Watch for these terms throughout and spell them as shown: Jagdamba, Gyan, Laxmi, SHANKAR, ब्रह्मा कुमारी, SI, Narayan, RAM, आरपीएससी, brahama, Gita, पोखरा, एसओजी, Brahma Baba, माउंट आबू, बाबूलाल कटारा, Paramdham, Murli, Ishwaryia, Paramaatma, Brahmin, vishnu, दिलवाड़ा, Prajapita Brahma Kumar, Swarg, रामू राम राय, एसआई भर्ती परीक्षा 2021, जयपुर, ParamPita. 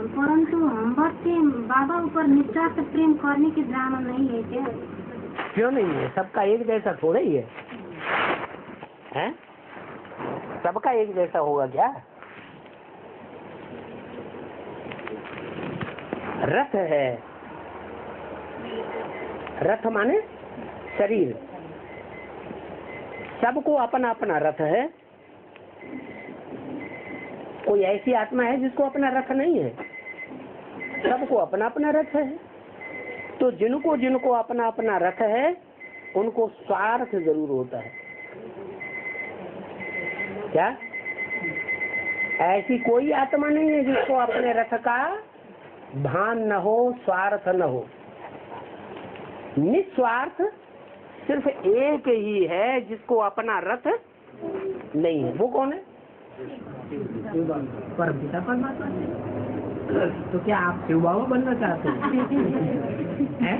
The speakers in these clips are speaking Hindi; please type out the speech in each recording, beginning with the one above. परंतु हम भक्ति बाबा ऊपर निष्ठा से प्रेम करने की ड्रामा नहीं है क्या? क्यों नहीं है? सबका एक जैसा थोड़ा ही है? सबका एक जैसा होगा क्या? रथ है, रथ माने शरीर, सबको अपना अपना रथ है। कोई ऐसी आत्मा है जिसको अपना रथ नहीं है? सबको अपना अपना रथ है। तो जिनको जिनको अपना अपना रथ है उनको स्वार्थ जरूर होता है। क्या ऐसी कोई आत्मा नहीं है जिसको अपने रथ का भान न हो, स्वार्थ न हो? निस्वार्थ सिर्फ एक ही है जिसको अपना रथ नहीं है, वो कौन है? परमपिता परमात्मा। तो क्या आप शिव बाबा बनना चाहते हैं?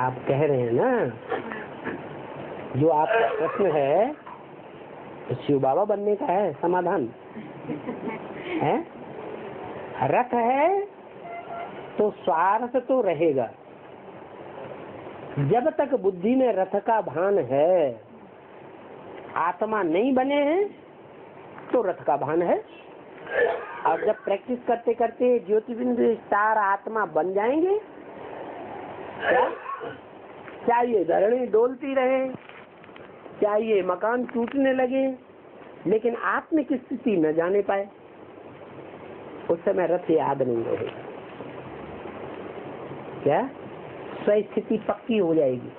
आप कह रहे हैं ना, जो आपका प्रश्न है तो शिव बाबा बनने का है समाधान है। रथ है तो स्वार्थ तो रहेगा। जब तक बुद्धि में रथ का भान है, आत्मा नहीं बने हैं तो रथ का भान है। और जब प्रैक्टिस करते करते ज्योतिबिंदु स्टार आत्मा बन जाएंगे। क्या चाहिए? धरणी डोलती रहे, चाहिए मकान टूटने लगे, लेकिन आत्मिक स्थिति न जाने पाए, उस समय रथ याद नहीं रहेगा। क्या स्वस्थिति पक्की हो जाएगी?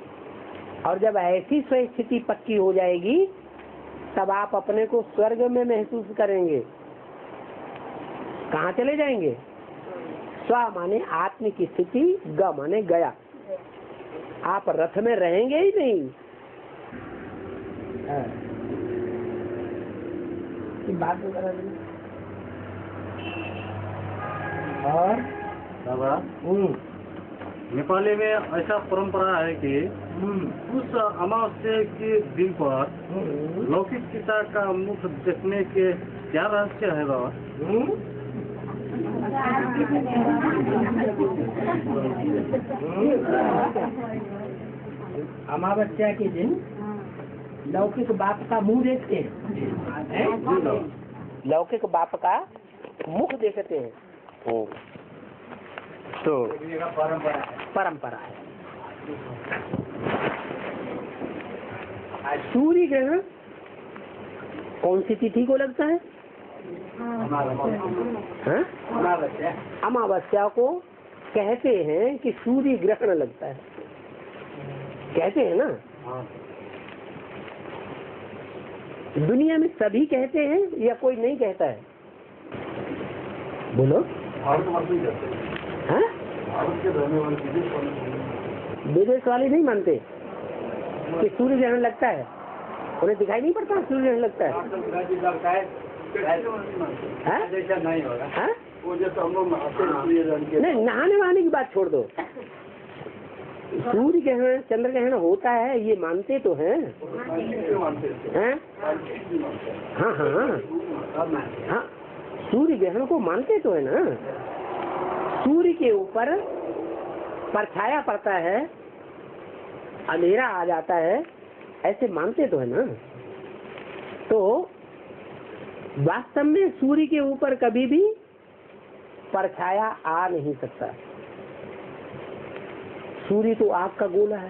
और जब ऐसी स्वस्थिति पक्की हो जाएगी तब आप अपने को स्वर्ग में महसूस करेंगे। कहाँ चले जाएंगे? स्व माने आत्म की स्थिति, ग माने गया। आप रथ में रहेंगे ही नहीं। बात और बाबा नेपाली में ऐसा परंपरा है कि उस अमावस्या के दिन पर लौकिक पिता का मुख देखने के क्या रहस्य है बाबा? अमावस्या के दिन लौकिक बाप का मुंह देखते हैं, लौकिक बाप का मुख देखते हैं। तो परंपरा है। सूर्य ग्रहण कौन सी तिथि को लगता है? अमावस्या। अमावस्या को कहते हैं कि सूर्य ग्रहण लगता है, कहते हैं ना? दुनिया में सभी कहते हैं या कोई नहीं कहता है? बोलो। विदेश वाले नहीं मानते कि सूर्य ग्रहण लगता है, उन्हें दिखाई नहीं पड़ता सूर्य ग्रहण लगता है। नहीं, नहाने वहाने की बात छोड़ दो, सूर्य ग्रहण चंद्र ग्रहण होता है ये मानते तो हैं। हाँ हाँ हाँ, सूर्य ग्रहण को मानते तो है ना। सूर्य के ऊपर परछाया पड़ता है, अंधेरा आ जाता है, ऐसे मानते तो है ना। तो वास्तव में सूर्य के ऊपर कभी भी परछाया आ नहीं सकता। सूर्य तो आग का गोला है।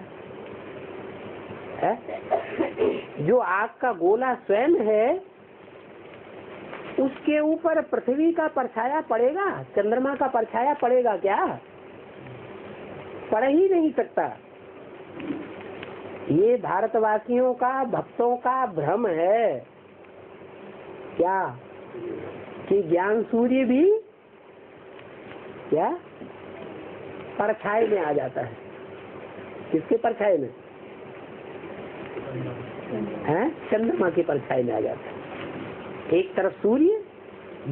जो आग का गोला स्वयं है उसके ऊपर पृथ्वी का परछाया पड़ेगा, चंद्रमा का परछाया पड़ेगा क्या? पड़ ही नहीं सकता। ये भारतवासियों का, भक्तों का भ्रम है क्या कि ज्ञान सूर्य भी क्या परछाई में आ जाता है? किसके परछाई में? हैं? चंद्रमा की परछाई में आ जाता है। एक तरफ सूर्य,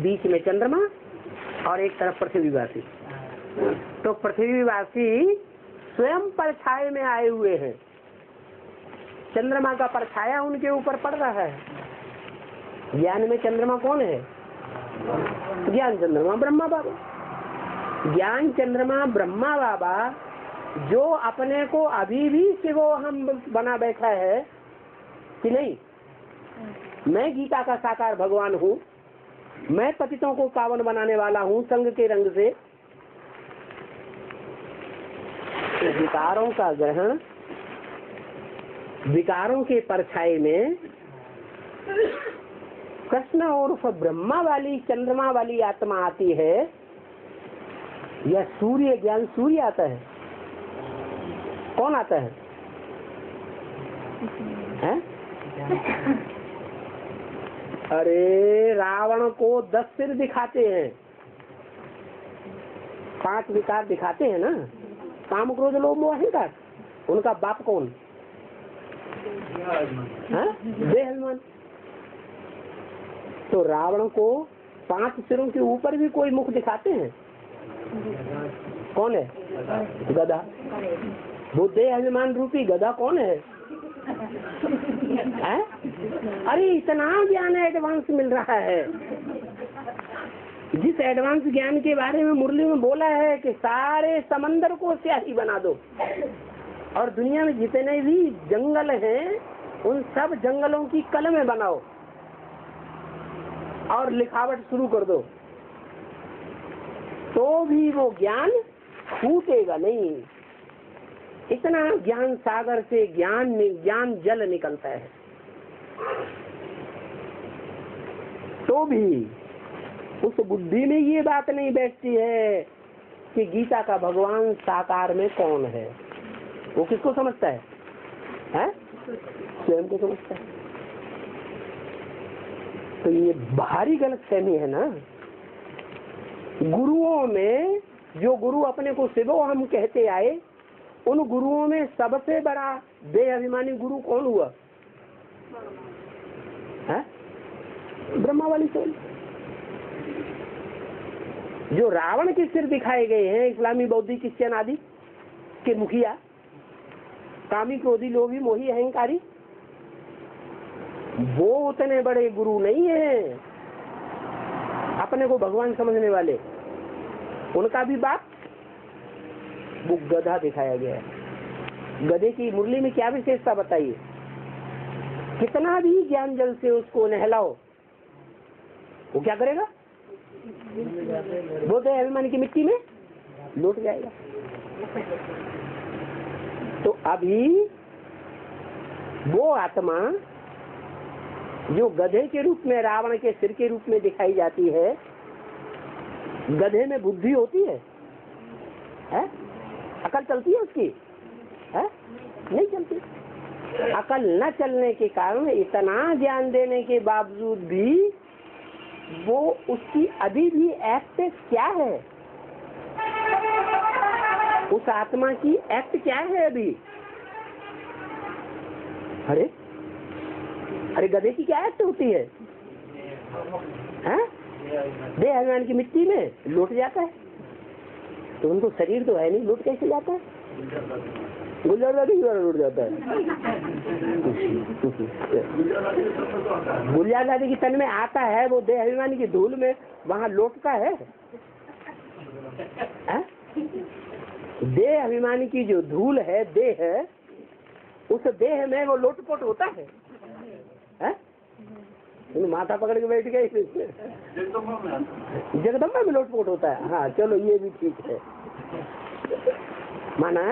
बीच में चंद्रमा और एक तरफ पृथ्वीवासी। तो पृथ्वीवासी स्वयं परछाई में आए हुए हैं, चंद्रमा का परछाया उनके ऊपर पड़ रहा है। ज्ञान में चंद्रमा कौन है? ज्ञान चंद्रमा ब्रह्मा बाबा। ज्ञान चंद्रमा ब्रह्मा बाबा जो अपने को अभी भी शिवो हम बना बैठा है कि नहीं। मैं गीता का साकार भगवान हूँ, मैं पतितों को पावन बनाने वाला हूँ संग के रंग से। विकारों का ग्रहण, विकारों के परछाई में कृष्ण और ब्रह्मा वाली चंद्रमा वाली आत्मा आती है या सूर्य ज्ञान सूर्य आता है? कौन आता है? अरे रावण को 10 सिर दिखाते हैं, 5 विकार दिखाते हैं ना, काम क्रोध लोभ मोह अहंकार। उनका बाप कौन? देह अभिमान। तो रावण को 5 सिरों के ऊपर भी कोई मुख दिखाते हैं? कौन है? गधा। वो देह अभिमान रूपी गधा कौन है? अरे इतना ज्ञान एडवांस मिल रहा है, जिस एडवांस ज्ञान के बारे में मुरली में बोला है कि सारे समंदर को स्याही बना दो, और दुनिया में जितने भी जंगल हैं उन सब जंगलों की कलमें बनाओ और लिखावट शुरू कर दो, तो भी वो ज्ञान फूटेगा नहीं। इतना ज्ञान सागर से ज्ञान जल निकलता है, तो भी उस बुद्धि में ये बात नहीं बैठती है कि गीता का भगवान साकार में कौन है। वो किसको समझता है? स्वयं को समझता है। तो ये भारी गलतफहमी है ना गुरुओं में। जो गुरु अपने को शिवो हम कहते आए, उन गुरुओं में सबसे बड़ा देह अभिमानी गुरु कौन हुआ? ब्रह्मा वाली सोल। जो रावण के सिर दिखाए गए हैं इस्लामी बौद्धी क्रिश्चियन आदि के मुखिया, कामी क्रोधी लोभी मोही अहंकारी, वो उतने बड़े गुरु नहीं है अपने को भगवान समझने वाले। उनका भी बाप वो गधा दिखाया गया है। गधे की मुरली में क्या विशेषता बताइए? कितना भी ज्ञान जल से उसको नहलाओ वो क्या करेगा? वो देह अभिमान की मिट्टी में लौट जाएगा। तो अभी वो आत्मा जो गधे के रूप में रावण के सिर के रूप में दिखाई जाती है, गधे में बुद्धि होती है, अकल चलती है उसकी? नहीं चलती। अकल न चलने के कारण इतना ज्ञान देने के बावजूद भी वो उसकी अभी भी एक्ट क्या है, उस आत्मा की एक्ट क्या है अभी? अरे अरे गधे की क्या एक्ट होती है? देह अभिमान की मिट्टी में लौट जाता है। तो उनको शरीर तो है नहीं, लौट कैसे जाता है? गुलजार जाता है। गुलजार की तन में आता है वो देह अभिमानी की धूल में वहाँ लौटता है। देह अभिमानी की जो धूल है देह, उस देह में वो लोटपोट होता है। माथा पकड़ के बैठ गए। जगदम्बा में लोटपोट होता है। हाँ चलो ये भी ठीक है। माना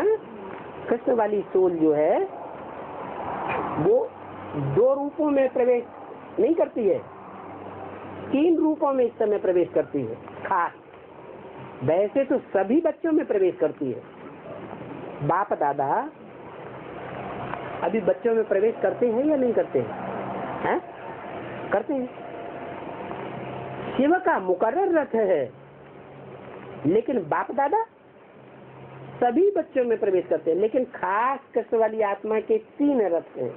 कृष्ण वाली सोल जो है वो 2 रूपों में प्रवेश नहीं करती है, 3 रूपों में इस समय प्रवेश करती है। खास वैसे तो सभी बच्चों में प्रवेश करती है। बाप दादा अभी बच्चों में प्रवेश करते हैं या नहीं करते हैं? करते हैं। शिव का मुकर्रर रथ है, लेकिन बाप दादा सभी बच्चों में प्रवेश करते हैं। लेकिन खास कृष्ण वाली आत्मा के 3 रथ हैं।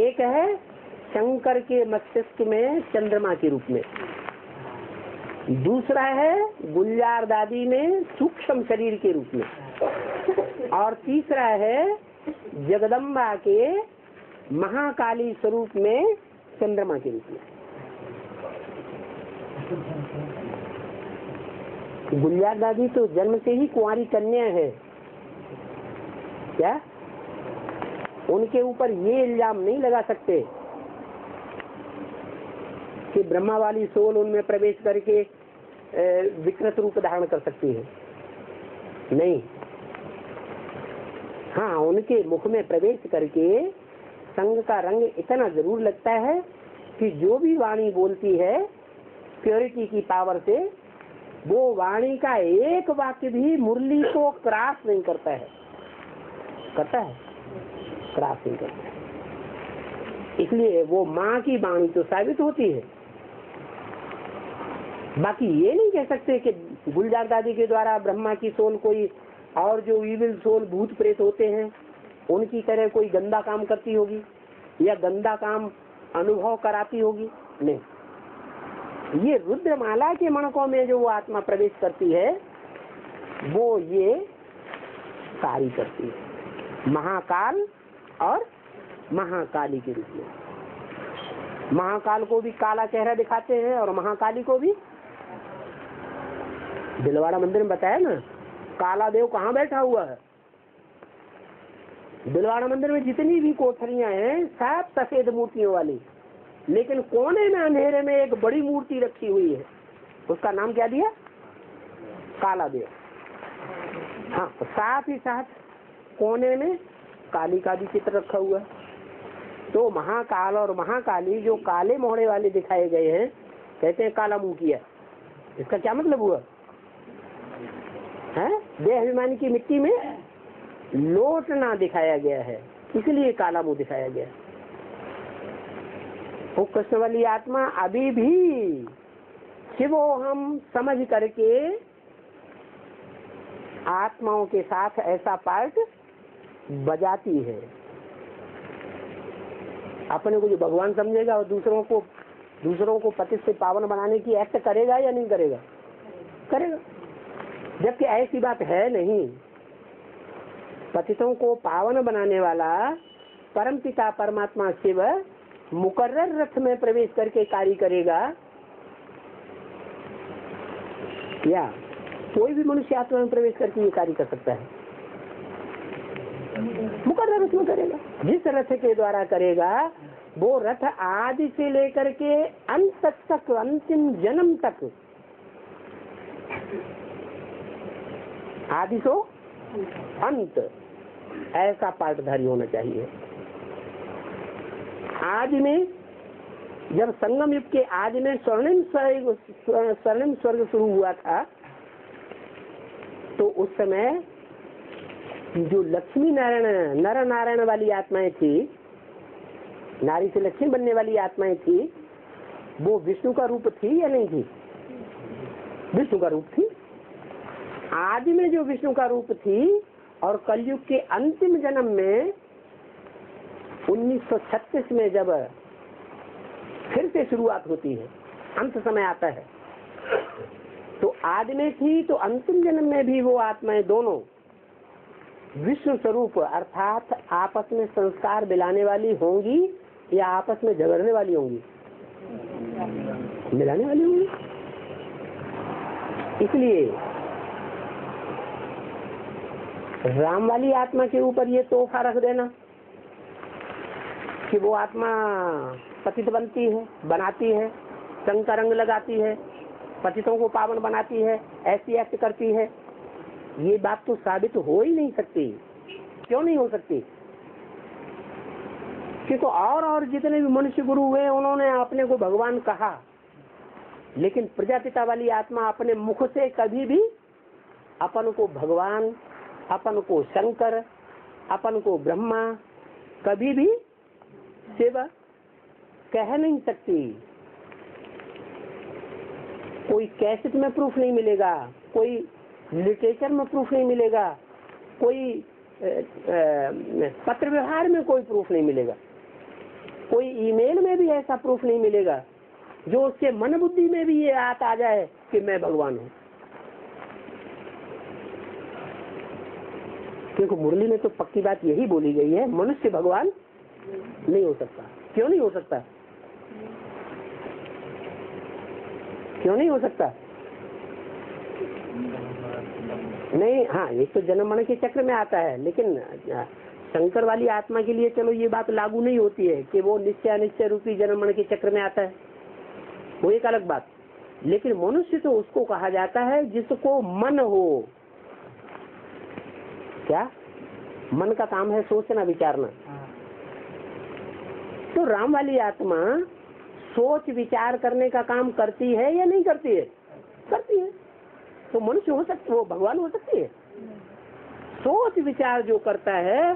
एक है शंकर के मस्तिष्क में चंद्रमा के रूप में, दूसरा है गुलजार दादी में सूक्ष्म शरीर के रूप में, और तीसरा है जगदम्बा के महाकाली स्वरूप में चंद्रमा के रूप में। गुलिया दादी तो जन्म से ही कुंवारी कन्या है क्या? उनके ऊपर ये इल्जाम नहीं लगा सकते कि ब्रह्मा वाली सोल उनमें प्रवेश करके विकृत रूप धारण कर सकती है। नहीं, हाँ उनके मुख में प्रवेश करके संग का रंग इतना जरूर लगता है कि जो भी वाणी बोलती है प्योरिटी की पावर से, वो वाणी का एक वाक्य भी मुरली को क्रास नहीं करता है। करता है? क्रास नहीं करता है। इसलिए वो माँ की वाणी तो साबित होती है। बाकी ये नहीं कह सकते कि गुलजार दादी के द्वारा ब्रह्मा की सोल कोई और जो इविल सोल भूत प्रेत होते हैं उनकी तरह कोई गंदा काम करती होगी या गंदा काम अनुभव कराती होगी। नहीं, ये रुद्रमाला के मणकों में जो वो आत्मा प्रवेश करती है वो ये कार्य करती है, महाकाल और महाकाली के रूप में। महाकाल को भी काला चेहरा दिखाते हैं और महाकाली को भी। दिलवाड़ा मंदिर में बताया ना, काला देव कहाँ बैठा हुआ है? दिलवाड़ा मंदिर में जितनी भी कोठरियां हैं सब सफेद मूर्तियों वाली, लेकिन कोने में अंधेरे में एक बड़ी मूर्ति रखी हुई है, उसका नाम क्या दिया? काला देव। हाँ, साथ ही साथ कोने में काली का भी चित्र रखा हुआ है। तो महाकाल और महाकाली जो काले मोहरे वाले दिखाए गए हैं, कहते हैं काला मुंह किया। इसका क्या मतलब हुआ है? देह अभिमानी की मिट्टी में लोटना दिखाया गया है, इसलिए काला मुंह दिखाया गया। वो कृष्ण वाली आत्मा अभी भी शिवो हम समझ करके आत्माओं के साथ ऐसा पार्ट बजाती है। अपने को जो भगवान समझेगा और दूसरों को पतित से पावन बनाने की एक्ट करेगा या नहीं करेगा? करेगा, जबकि ऐसी बात है नहीं। पतितों को पावन बनाने वाला परम पिता परमात्मा शिव मुकर्रर रथ में प्रवेश करके कार्य करेगा या कोई भी मनुष्य आत्मा में प्रवेश करके ये कार्य कर सकता है? मुकर्रर रथ में करेगा। जिस रथ के द्वारा करेगा वो रथ आदि से लेकर के अंत तक, अंतिम जन्म तक, आदि सो अंत, ऐसा पाठधारी होना चाहिए। आज में जब संगम युग के आज में स्वर्णिम स्वर्ग शुरू हुआ था, तो उस समय जो लक्ष्मी नारायण नर नारायण वाली आत्माएं थी, नारी से लक्ष्मी बनने वाली आत्माएं थी, वो विष्णु का रूप थी या नहीं थी? विष्णु का रूप थी। आदि में जो विष्णु का रूप थी और कलयुग के अंतिम जन्म में 1936 में जब फिर से शुरुआत होती है, अंत समय आता है, तो आदि में थी तो अंतिम जन्म में भी वो आत्माएं दोनों विष्णु स्वरूप अर्थात आपस में संस्कार मिलाने वाली होंगी या आपस में झगड़ने वाली होंगी? मिलाने वाली होंगी। इसलिए राम वाली आत्मा के ऊपर ये तोहफा रख देना कि वो आत्मा पतित बनती है, बनाती है, संग का रंग लगाती है, पतितों को पावन बनाती है, ऐसी एक्ट करती है, ये बात तो साबित हो ही नहीं सकती। क्यों नहीं हो सकती? क्योंकि और जितने भी मनुष्य गुरु हुए उन्होंने अपने को भगवान कहा, लेकिन प्रजापिता वाली आत्मा अपने मुख से कभी भी अपन को भगवान, अपन को शंकर, अपन को ब्रह्मा, कभी भी शिव कह नहीं सकती। कोई कैसेट में प्रूफ नहीं मिलेगा, कोई लिटरेचर में प्रूफ नहीं मिलेगा, कोई पत्र व्यवहार में कोई प्रूफ नहीं मिलेगा, कोई ईमेल में भी ऐसा प्रूफ नहीं मिलेगा जो उसके मन बुद्धि में भी ये बात आ जाए कि मैं भगवान हूँ। क्योंकि मुरली में तो पक्की बात यही बोली गई है, मनुष्य भगवान नहीं हो सकता। क्यों नहीं हो सकता? क्यों नहीं हो सकता? नहीं, हाँ ये तो जन्म मरण के चक्र में आता है, लेकिन शंकर वाली आत्मा के लिए चलो ये बात लागू नहीं होती है कि वो निश्चय अनिश्चय रूपी जन्म मरण के चक्र में आता है, वो एक अलग बात। लेकिन मनुष्य तो उसको कहा जाता है जिसको मन हो। क्या मन का काम है? सोचना विचारना। तो राम वाली आत्मा सोच विचार करने का काम करती है या नहीं करती है? करती है। तो मनुष्य हो सकती है, वो भगवान हो सकती है? सोच विचार जो करता है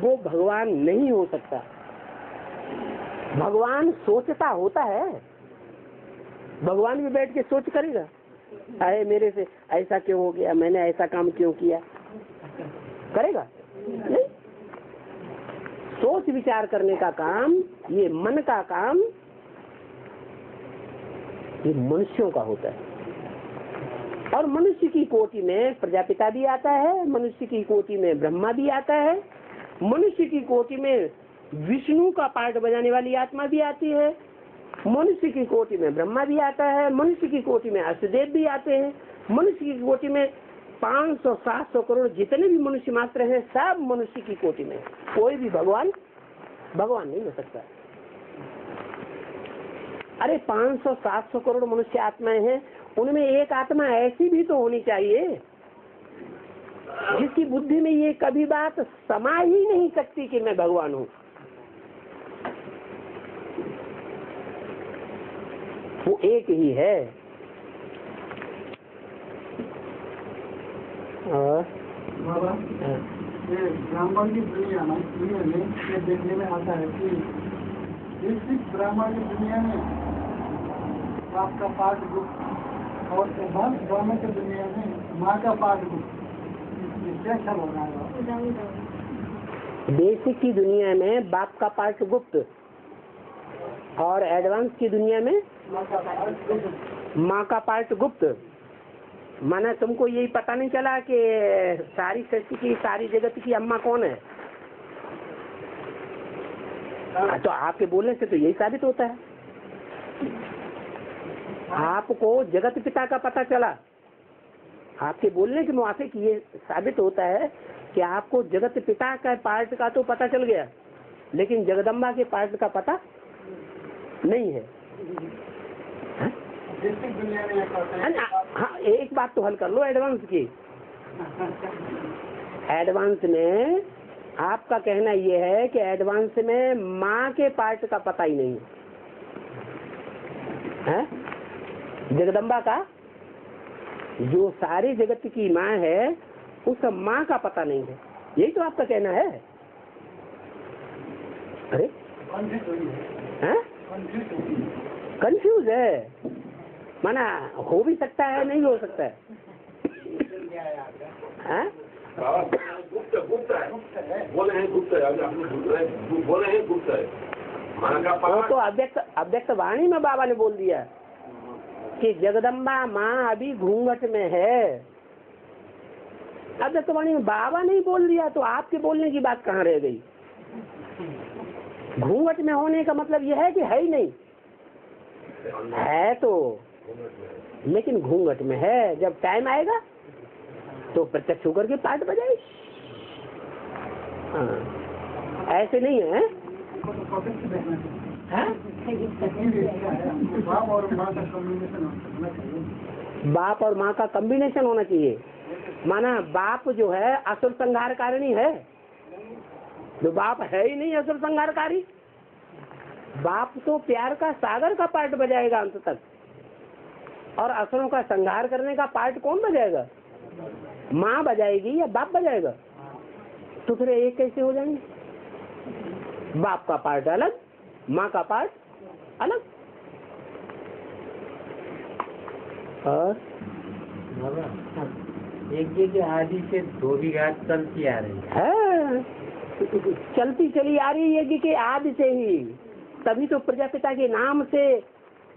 वो भगवान नहीं हो सकता। भगवान सोचता होता है, भगवान भी बैठ के सोच करेगा अरे मेरे से ऐसा क्यों हो गया, मैंने ऐसा काम क्यों किया, करेगा नहीं? सोच विचार करने का काम, ये मन का काम, ये मनुष्यों का होता है। और मनुष्य की कोटि में प्रजापिता भी आता है, मनुष्य की कोटि में ब्रह्मा भी आता है, मनुष्य की कोटि में विष्णु का पार्ट बजाने वाली आत्मा भी आती है, मनुष्य की कोटि में ब्रह्मा भी आता है, मनुष्य की कोटि में अष्टदेव भी आते हैं, मनुष्य की कोटि में 500-700 करोड़ जितने भी मनुष्य मात्र हैं सब मनुष्य की कोटि में। कोई भी भगवान भगवान नहीं हो सकता। अरे 500-700 करोड़ मनुष्य आत्माएं हैं, उनमें एक आत्मा ऐसी भी तो होनी चाहिए जिसकी बुद्धि में ये कभी बात समा ही नहीं सकती कि मैं भगवान हूँ। वो एक ही है। बाबा ये ब्राह्मण की दुनिया में ये देखने में आता है कि इस ब्राह्मण की दुनिया में बाप का पाठ गुप्त और ब्राह्मण की दुनिया में माँ का पाठ गुप्त, क्या सब हो रहा है? बेसिक की दुनिया में बाप का पाठ गुप्त और एडवांस की दुनिया में माँ का पार्ट गुप्त। माना तुमको यही पता नहीं चला कि सारी सृष्टि की सारी जगत की अम्मा कौन है? तो आपके बोलने से तो यही साबित होता है। आपको जगत पिता का पता चला, आपके बोलने के मुताबिक ये साबित होता है कि आपको जगत पिता का पार्ट का तो पता चल गया, लेकिन जगदम्बा के पार्ट का पता नहीं है। हाँ एक बात तो हल कर लो एडवांस की। एडवांस में आपका कहना ये है कि एडवांस में माँ के पार्ट का पता ही नहीं है। जगदम्बा का जो सारी जगत की माँ है उस माँ का पता नहीं है, यही तो आपका कहना है। अरे कंफ्यूज है, माना हो भी सकता है नहीं हो सकता है। वो तो अव्यक्त वाणी में बाबा ने बोल दिया कि जगदम्बा माँ अभी घूंघट में है। अव्यक्त वाणी में बाबा ने बोल दिया, तो आपके बोलने की बात कहाँ रह गई? घूंघट में होने का मतलब यह है कि है ही नहीं है, तो लेकिन घूंघट में है। जब टाइम आएगा तो प्रत्यक्ष होकर के पाठ बजाए। ऐसे नहीं है, है? बाप और माँ का कॉम्बिनेशन होना चाहिए। माना बाप जो है असुर संहारकारिणी है, तो बाप है ही नहीं असुर संहारकारी। बाप तो प्यार का सागर का पार्ट बजाएगा अंत तक, और असुरों का संहार करने का पार्ट कौन बजाएगा? माँ बजाएगी या बाप बजाएगा? तो फिर एक कैसे हो जाएंगे? बाप का पार्ट अलग, माँ का पार्ट अलग। और एक ये आदि से धोबी घाट चलती आ रही है, चलती चली आ रही है कि आदि से ही। तभी तो प्रजापिता के नाम से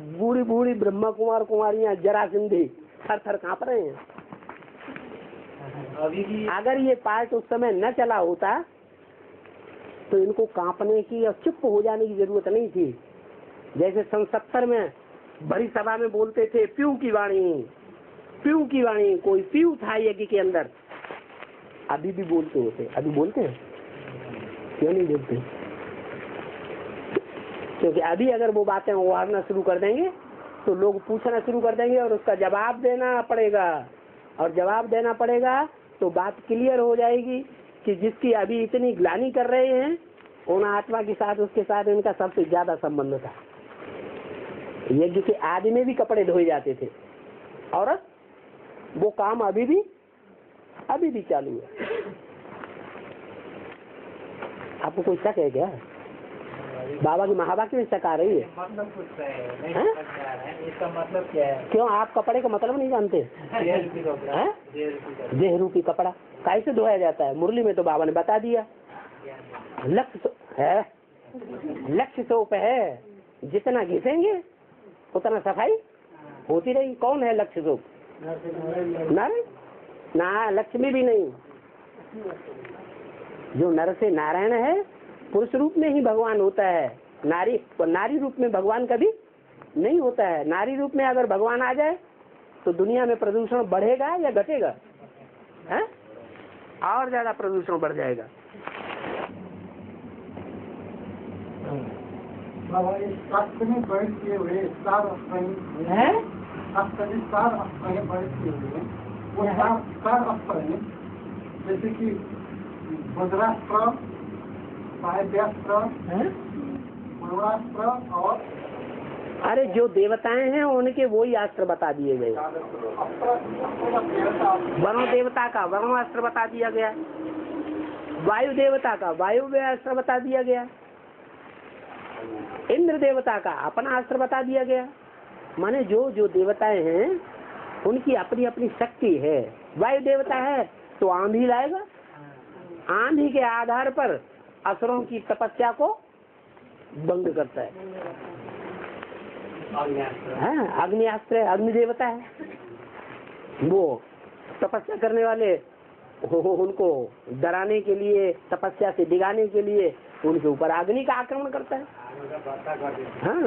बूढ़ी बूढ़ी ब्रह्मा कुमार कुमारियाँ जरा सिंधी थर थर काँप रहे हैं। अगर ये पार्ट उस समय न चला होता तो इनको कांपने की और चुप हो जाने की जरूरत नहीं थी। जैसे सन 1970 में भरी सभा में बोलते थे पीयू की वाणी, कोई पीयू था यज्ञ के अंदर। अभी भी बोलते होते, अभी बोलते हैं, क्यों नहीं बोलते? क्योंकि अभी अगर वो बातें उभारना शुरू कर देंगे तो लोग पूछना शुरू कर देंगे और उसका जवाब देना पड़ेगा, और जवाब देना पड़ेगा तो बात क्लियर हो जाएगी कि जिसकी अभी इतनी ग्लानी कर रहे हैं उन आत्मा के साथ, उसके साथ इनका सबसे ज्यादा संबंध था। यज्ञ के आदि में भी कपड़े धोए जाते थे, औरत, वो काम अभी भी चालू है। आपको कोई शक है क्या? बाबा की महावाक्य में शक आ रही है? मतलब पूछ रहे हैं, इसका मतलब क्या है? क्यों आप कपड़े का मतलब नहीं जानते? देहरूपी कपड़ा कैसे धोया जाता है? मुरली में तो बाबा ने बता दिया। लक्ष्य सोप है, जितना घिसेंगे उतना सफाई होती रहेगी। कौन है लक्ष्य सोप? नारायण, ना लक्ष्मी भी नहीं, जो नर से नारायण है, पुरुष रूप में ही भगवान होता है। नारी रूप में भगवान कभी नहीं होता है। नारी रूप में अगर भगवान आ जाए तो दुनिया में प्रदूषण बढ़ेगा या घटेगा? है, और ज्यादा प्रदूषण बढ़ जाएगा। जैसे कि वज्रास्त्र, वरुणास्त्र और अरे जो देवताएं हैं उनके वही अस्त्र बता दिए गए। वरुण देवता का वरुणास्त्र बता दिया गया, वायु देवता का वायु अस्त्र बता दिया गया, इंद्र देवता का अपना अस्त्र बता दिया गया। माने जो देवताएं हैं उनकी अपनी अपनी शक्ति है। वायु देवता है तो आंधी लाएगा, आंधी के आधार पर असुरों की तपस्या को भंग करता है। अग्निअस्त्र अग्नि देवता है, वो तपस्या करने वाले उनको डराने के लिए, तपस्या से डिगाने के लिए उनके ऊपर अग्नि का आक्रमण करता है। हाँ,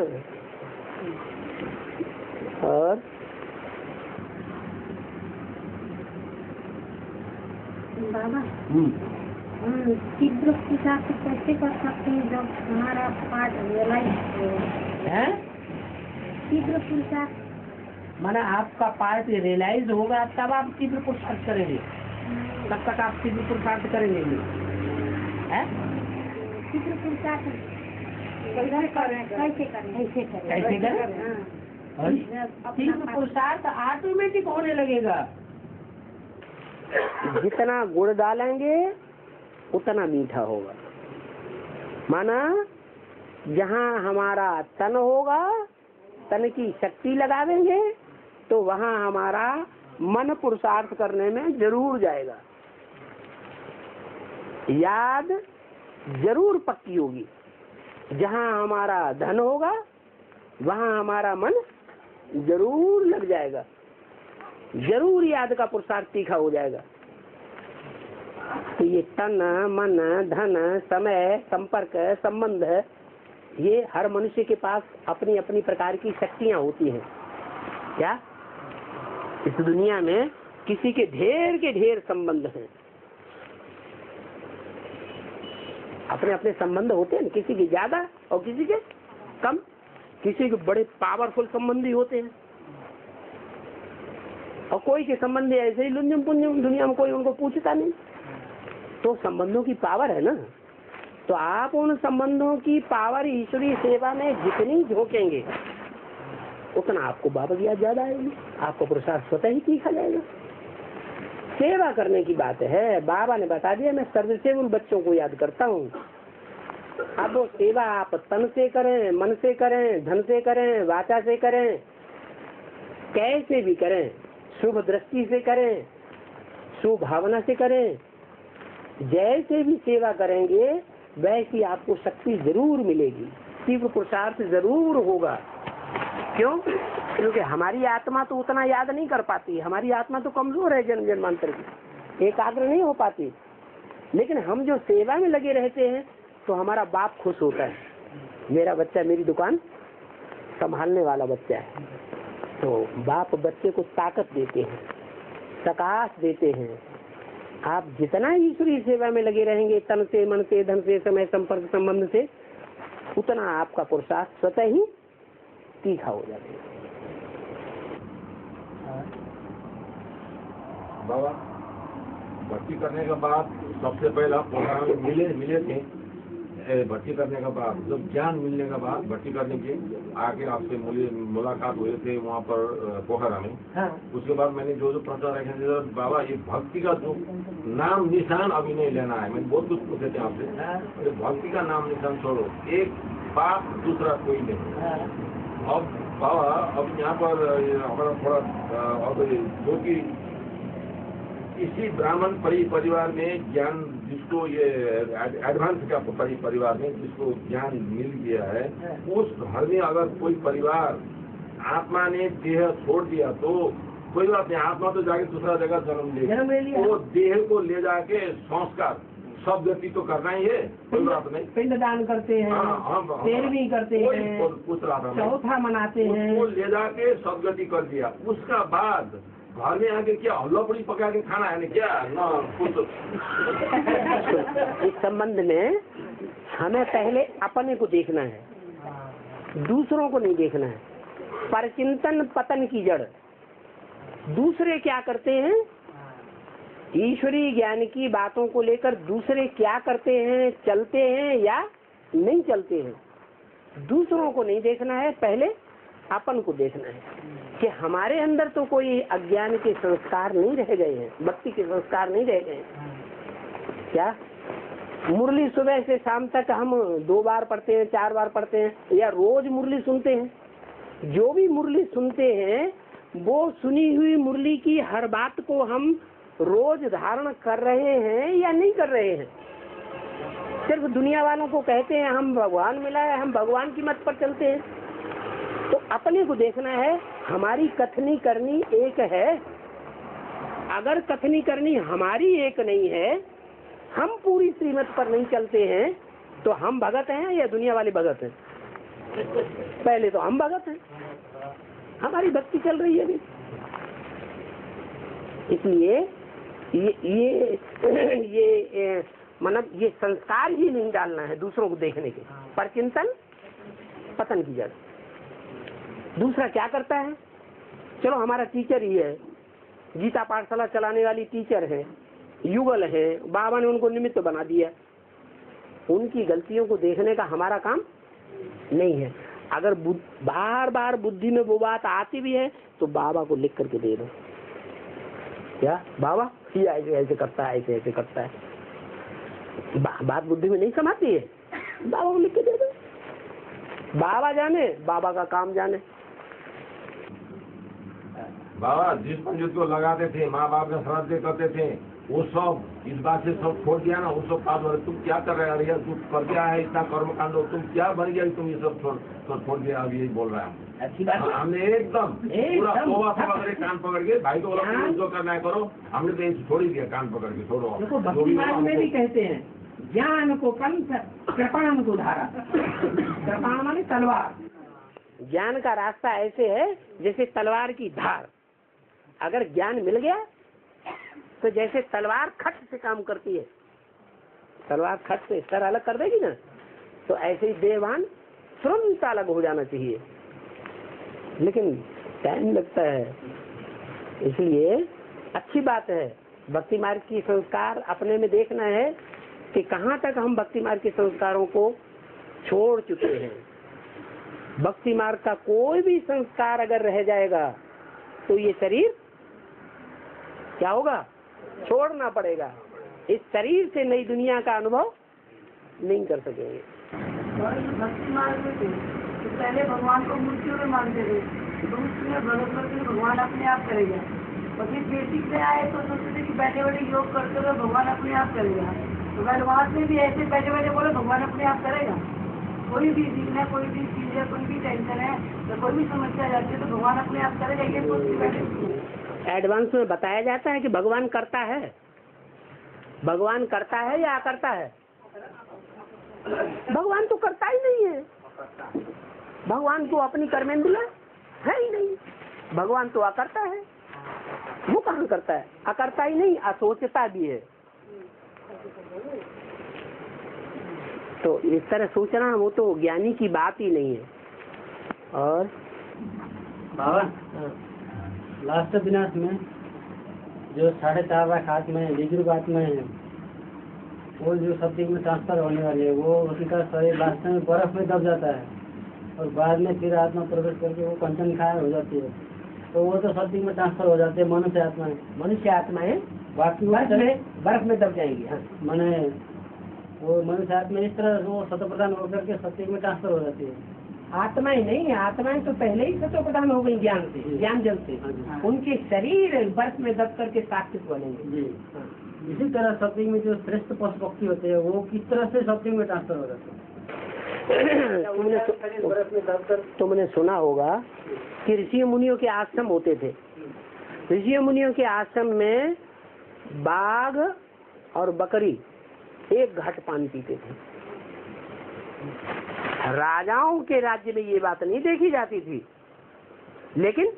और बाबा चित्र के साथ कैसे कर सकते हैं जब हमारा पार्ट रियलाइज? चित्र के साथ माना आपका पार्ट रियलाइज होगा तब आप चित्र पुरुषार्थ करेंगे, तब तक आप चित्र पुरुषार्थ करेंगे। चित्र पुरुषार्थ कैसे करें? चित्र पुरुषार्थ ऑटोमेटिक होने लगेगा। जितना गुड़ डालेंगे उतना मीठा होगा। माना जहाँ हमारा तन होगा, तन की शक्ति लगावेंगे तो वहाँ हमारा मन पुरुषार्थ करने में जरूर जाएगा। याद जरूर पक्की होगी। जहाँ हमारा धन होगा वहाँ हमारा मन जरूर लग जाएगा, जरूर याद का पुरुषार्थ तीखा हो जाएगा। तो ये तन, मन, धन, समय, संपर्क, संबंध, ये हर मनुष्य के पास अपनी अपनी प्रकार की शक्तियाँ होती हैं। क्या इस दुनिया में किसी के ढेर संबंध हैं, अपने अपने संबंध होते हैं। किसी के ज्यादा और किसी के कम, किसी के बड़े पावरफुल संबंधी होते हैं और कोई के संबंधी ऐसे ही लुंजुम पुंजुम, दुनिया में कोई उनको पूछता नहीं। तो संबंधों की पावर है ना, तो आप उन संबंधों की पावर ईश्वरी सेवा में जितनी झोंकेंगे उतना आपको बाबा की याद ज्यादा आएगी, आपको पुरुषार्थ स्वतः ही सीखा जाएगा। सेवा करने की बात है, बाबा ने बता दिया। मैं सर्वसेवुल बच्चों को याद करता हूँ। अब वो सेवा आप तन से करें, मन से करें, धन से करें, वाचा से करें, कैसे भी करें, शुभ दृष्टि से करें, शुभ भावना से करें। जैसे भी सेवा करेंगे वैसी आपको शक्ति जरूर मिलेगी, तीव्र पुरुषार्थ जरूर होगा। क्यों? क्योंकि हमारी आत्मा तो उतना याद नहीं कर पाती, हमारी आत्मा तो कमजोर है, जन्म जन्मांतर की एकाग्र नहीं हो पाती। लेकिन हम जो सेवा में लगे रहते हैं तो हमारा बाप खुश होता है, मेरा बच्चा मेरी दुकान संभालने वाला बच्चा है। तो बाप बच्चे को ताकत देते हैं, प्रकाश देते हैं। आप जितना ईश्वरीय सेवा में लगे रहेंगे तन से मन से धन से समय संपर्क संबंध से, उतना आपका पुरुषार्थ स्वतः ही तीखा हो जाता है। बाबा भर्ती करने के बाद सबसे पहला प्रोग्राम मिले थे, भर्ती करने के बाद जब ज्ञान मिलने के बाद भर्ती करने के आगे आपसे मुलाकात हुए थे वहाँ पर पोखरा में। उसके बाद मैंने जो जो प्रचार रखे थे बाबा ये भक्ति का जो नाम निशान अभी नहीं लेना है, मैंने बहुत कुछ पूछे थे आपसे। तो भक्ति का नाम निशान छोड़ो, एक पाप दूसरा कोई नहीं। अब बाबा अब यहाँ पर हमारा थोड़ा और जो कि इसी ब्राह्मण परिवार में ज्ञान जिसको ये एडवांस का परिवार में जिसको ज्ञान मिल गया है, उस घर में अगर कोई परिवार आत्मा ने देह छोड़ दिया तो कोई बात नहीं, आत्मा तो जाके दूसरा जगह जन्म ले लिया, वो देह को ले जाके संस्कार सब व्यक्ति तो करना ही है, कोई बात नहीं। पिंडदान करते हैं, तेरहवीं करते हैं, चौथा मनाते हैं, वो ले जाके सब व्यक्ति कर दिया। उसका बाद घर में आके क्या हल्लापुरी पका के खाना है ना क्या ना कुछ। इस संबंध में हमें पहले अपने को देखना है, दूसरों को नहीं देखना है। परचिंतन पतन की जड़ दूसरे क्या करते हैं, ईश्वरी ज्ञान की बातों को लेकर दूसरे क्या करते हैं, चलते हैं या नहीं चलते हैं, दूसरों को नहीं देखना है, पहले अपन को देखना है कि हमारे अंदर तो कोई अज्ञान के संस्कार नहीं रह गए हैं, भक्ति के संस्कार नहीं रह गए हैं। क्या मुरली सुबह से शाम तक हम 2 बार पढ़ते हैं, 4 बार पढ़ते हैं या रोज मुरली सुनते हैं? जो भी मुरली सुनते हैं वो सुनी हुई मुरली की हर बात को हम रोज धारण कर रहे हैं या नहीं कर रहे हैं? सिर्फ दुनिया वालों को कहते हैं हम भगवान मिला है, हम भगवान की मत पर चलते हैं। तो अपने को देखना है, हमारी कथनी करनी एक है। अगर कथनी करनी हमारी एक नहीं है, हम पूरी श्रीमत पर नहीं चलते हैं, तो हम भगत हैं या दुनिया वाले भगत हैं? पहले तो हम भगत हैं, हमारी भक्ति चल रही है अभी। इसलिए ये मतलब ये संस्कार ही नहीं डालना है दूसरों को देखने के। परचिंतन पतन की जड़ दूसरा क्या करता है। चलो हमारा टीचर ही है, गीता पाठशाला चलाने वाली टीचर है, युगल है, बाबा ने उनको निमित्त बना दिया। उनकी गलतियों को देखने का हमारा काम नहीं है। अगर बार बार बुद्धि में वो बात आती भी है तो बाबा को लिख करके दे दो, क्या बाबा ये ऐसे करता है, ऐसे करता है। बात बुद्धि में नहीं समाती है, बाबा को लिख के दे दो, बाबा जाने, बाबा का काम जाने। बाबा जिस पंडित को लगाते थे, माँ बाप का श्राद्ध करते थे, वो सब इस बात से सब छोड़ दिया ना। वो सब पाप वाले तुम क्या कर रहे हो, तुम कर क्या है इतना कर्मकांड, तुम क्या बन गया, तुम ये सब छोड़ दिया। अब यही बोल रहा है हमने एकदम पूरा तोबा पकड़ के कान पकड़ के भाई को बोला जो करना है करो, हमने तो छोड़ ही दिया कान पकड़ के। छोड़ो में भी कहते हैं ज्ञान को पंथ कृपाण को धारा, कृपाण माने तलवार। ज्ञान का रास्ता ऐसे है जैसे तलवार की धार। अगर ज्ञान मिल गया तो जैसे तलवार खट से काम करती है, तलवार खट से सर अलग कर देगी ना, तो ऐसे ही देवान तुरंत अलग हो जाना चाहिए, लेकिन टाइम लगता है। इसलिए अच्छी बात है भक्ति मार्ग की संस्कार अपने में देखना है कि कहाँ तक हम भक्ति मार्ग के संस्कारों को छोड़ चुके हैं। भक्ति मार्ग का कोई भी संस्कार अगर रह जाएगा तो ये शरीर क्या होगा, छोड़ना पड़ेगा। इस शरीर से नई दुनिया का अनुभव नहीं कर सकेंगे। भक्ति मार्ग पहले भगवान को मूर्तियों में मानते थे, दूसरे भगवान अपने आप करेगा। और फिर बेसिक में आए तो सोचते थे कि बैठे बैठे योग करते हुए भगवान अपने आप करेगा। तो वनवास में भी ऐसे बैठे बैठे बोले भगवान अपने आप करेगा। कोई भी जीवन, कोई भी चीज है, कोई भी टेंशन है तो कोई भी समस्या जाती है तो भगवान अपने आप करेगा। ये सोचते बैठे एडवांस में बताया जाता है कि भगवान करता है। भगवान करता है या करता है? भगवान तो करता ही नहीं है। भगवान तो अपनी कर्मेंद्रिया है ही नहीं, भगवान तो अकर्ता है। वो कहाँ करता है, अकर्ता ही नहीं असोचता भी है। तो इस तरह सोचना वो तो ज्ञानी की बात ही नहीं है। और बाबा लास्ट विनाश में जो 4.5 लाख हाथ में विद्युत बात में है, वो जो सब्जी में ट्रांसफर होने वाली है, वो उसका शरीर लास्ट में बर्फ में दब जाता है और बाद में फिर आत्मा प्रवेश करके वो कंचन खाया हो जाती है। तो वो तो सब्जी में ट्रांसफर हो जाते हैं, मनुष्य आत्मा है, मनुष्य आत्मा है बाकी बर्फ में दब जाएगी। हाँ मैंने वो मनुष्य आत्मा इस तरह वो सत्व प्रधान होकर के सत्य में ट्रांसफर हो जाती है। आत्मा ही नहीं, आत्माएं तो पहले ही सत्व प्रधान हो गई ज्ञान से, ज्ञान जल से। उनके शरीर बर्फ में दब करके साक्षित बनेंगे। इसी तरह सत्य में जो श्रेष्ठ पशु पक्षी होते हैं वो किस तरह से सत्य में ट्रांसफर हो जाते हैं। तुमने सुना होगा कि ऋषि मुनियों के आश्रम होते थे। ऋषि मुनियों के आश्रम में बाघ और बकरी एक घट पानी पीते थे। राजाओं के राज्य में ये बात नहीं देखी जाती थी, लेकिन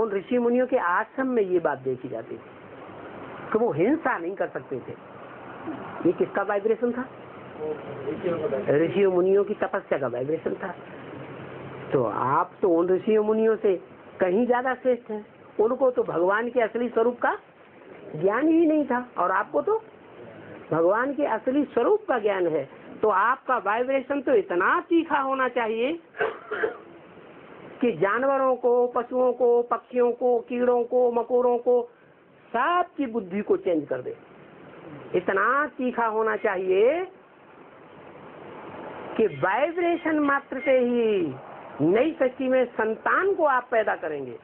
उन ऋषि मुनियों के आश्रम में ये बात देखी जाती थी कि वो हिंसा नहीं कर सकते थे। ये किसका वाइब्रेशन था? ऋषि मुनियों की तपस्या का वाइब्रेशन था। तो आप तो उन ऋषि मुनियों से कहीं ज्यादा श्रेष्ठ हैं। उनको तो भगवान के असली स्वरूप का ज्ञान ही नहीं था और आपको तो भगवान के असली स्वरूप का ज्ञान है। तो आपका वाइब्रेशन तो इतना तीखा होना चाहिए कि जानवरों को, पशुओं को, पक्षियों को, कीड़ों को, मकोड़ों को, सबकी बुद्धि को चेंज कर दे। इतना तीखा होना चाहिए कि वाइब्रेशन मात्र से ही नई सृष्टि में संतान को आप पैदा करेंगे।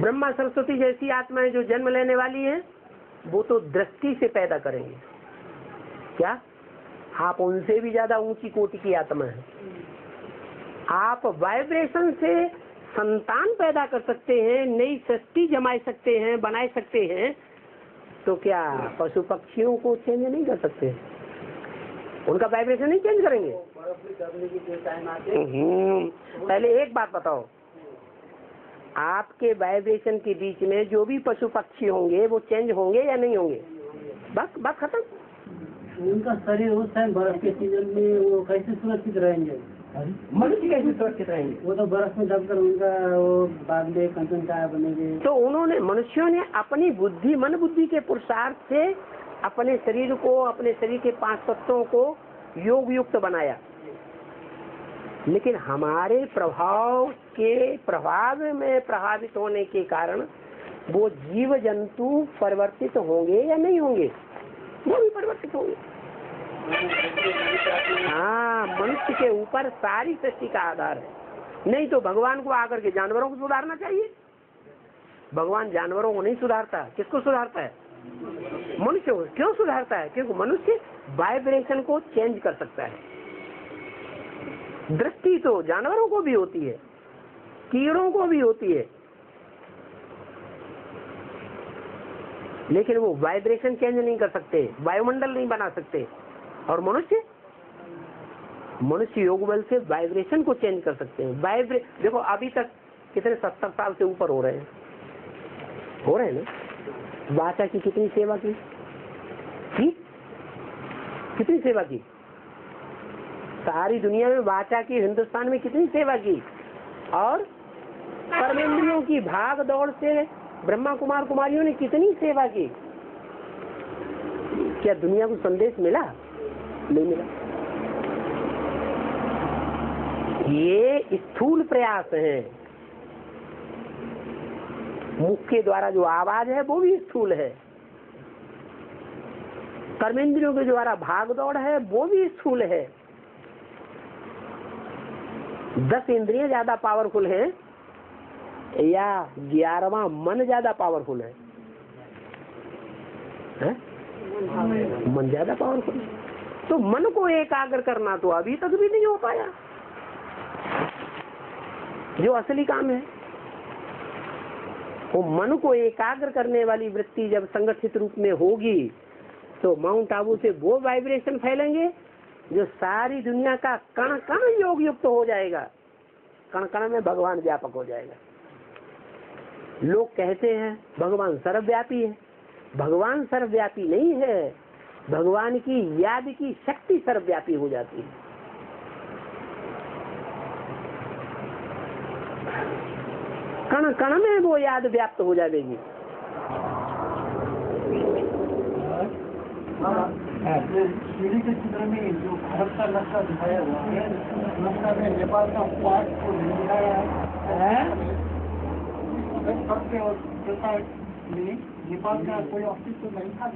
ब्रह्मा सरस्वती जैसी आत्माएं जो जन्म लेने वाली है वो तो दृष्टि से पैदा करेंगे। क्या आप उनसे भी ज्यादा ऊंची कोटि की आत्मा है। आप वाइब्रेशन से संतान पैदा कर सकते हैं, नई सृष्टि जमा सकते हैं, बना सकते हैं। तो क्या पशु पक्षियों को चेंज नहीं कर सकते? उनका वाइब्रेशन नहीं चेंज करेंगे। पहले एक बात बताओ, आपके वाइब्रेशन के बीच में जो भी पशु पक्षी होंगे वो चेंज होंगे या नहीं होंगे? बस बात खत्म। उनका शरीर उस टाइम बर्फ के सीजन में वो कैसे सुरक्षित रहेंगे? मनुष्य कैसे सुरक्षित रहेंगे? वो तो बर्फ में दबकर उनका वो बाद में कंचन काया बनेंगे। तो उन्होंने, मनुष्यों ने अपनी बुद्धि, मन बुद्धि के पुरुषार्थ से अपने शरीर को, अपने शरीर के 5 तत्वों को योग युक्त बनाया। लेकिन हमारे प्रभाव के प्रभाव में प्रभावित होने के कारण वो जीव जंतु परिवर्तित होंगे या नहीं होंगे? वो भी परिवर्तित होंगे। हाँ, मनुष्य के ऊपर सारी सृष्टि का आधार है। नहीं तो भगवान को आकर के जानवरों को सुधारना चाहिए। भगवान जानवरों को नहीं सुधारता, किसको सुधारता है? मनुष्य को। क्यों सुधारता है? क्योंकि मनुष्य वाइब्रेशन को चेंज कर सकता है। दृष्टि तो जानवरों को भी होती है, कीड़ों को भी होती है, लेकिन वो वाइब्रेशन चेंज नहीं कर सकते, वायुमंडल नहीं बना सकते। और मनुष्य योग बल से वाइब्रेशन को चेंज कर सकते हैं। देखो अभी तक कितने 70 साल से ऊपर हो रहे हैं ना, वाचा की कितनी सेवा की, कितनी सेवा की, सारी दुनिया में वाचा की, हिंदुस्तान में कितनी सेवा की। और कर्मेंद्रियों की भाग दौड़ से ब्रह्मा कुमार कुमारियों ने कितनी सेवा की। क्या दुनिया को संदेश मिला? नहीं मिला। ये स्थूल प्रयास है। मुख के द्वारा जो आवाज है वो भी स्थूल है, कर्मेंद्रियों के द्वारा भाग दौड़ है वो भी स्थूल है। 10 इंद्रियां ज्यादा पावरफुल हैं या 11वां मन ज्यादा पावरफुल है? मन ज्यादा पावरफुल है। तो मन को एकाग्र करना तो अभी तक भी नहीं हो पाया, जो असली काम है। वो मन को एकाग्र करने वाली वृत्ति जब संगठित रूप में होगी तो माउंट आबू से वो वाइब्रेशन फैलेंगे जो सारी दुनिया का कण कण योग युक्त हो जाएगा, कण कण में भगवान व्यापक हो जाएगा। लोग कहते हैं भगवान सर्वव्यापी है, भगवान सर्वव्यापी नहीं है, भगवान की याद की शक्ति सर्वव्यापी हो जाती है। कण कण में वो याद व्याप्त हो जाएगी। सूर्य के चित्र में जो भारत का नक्शा दिखाया हुआ है, नक्शा में नेपाल का पार्ट को दिखाया है, नेपाल का कोई अस्तित्व नहीं था।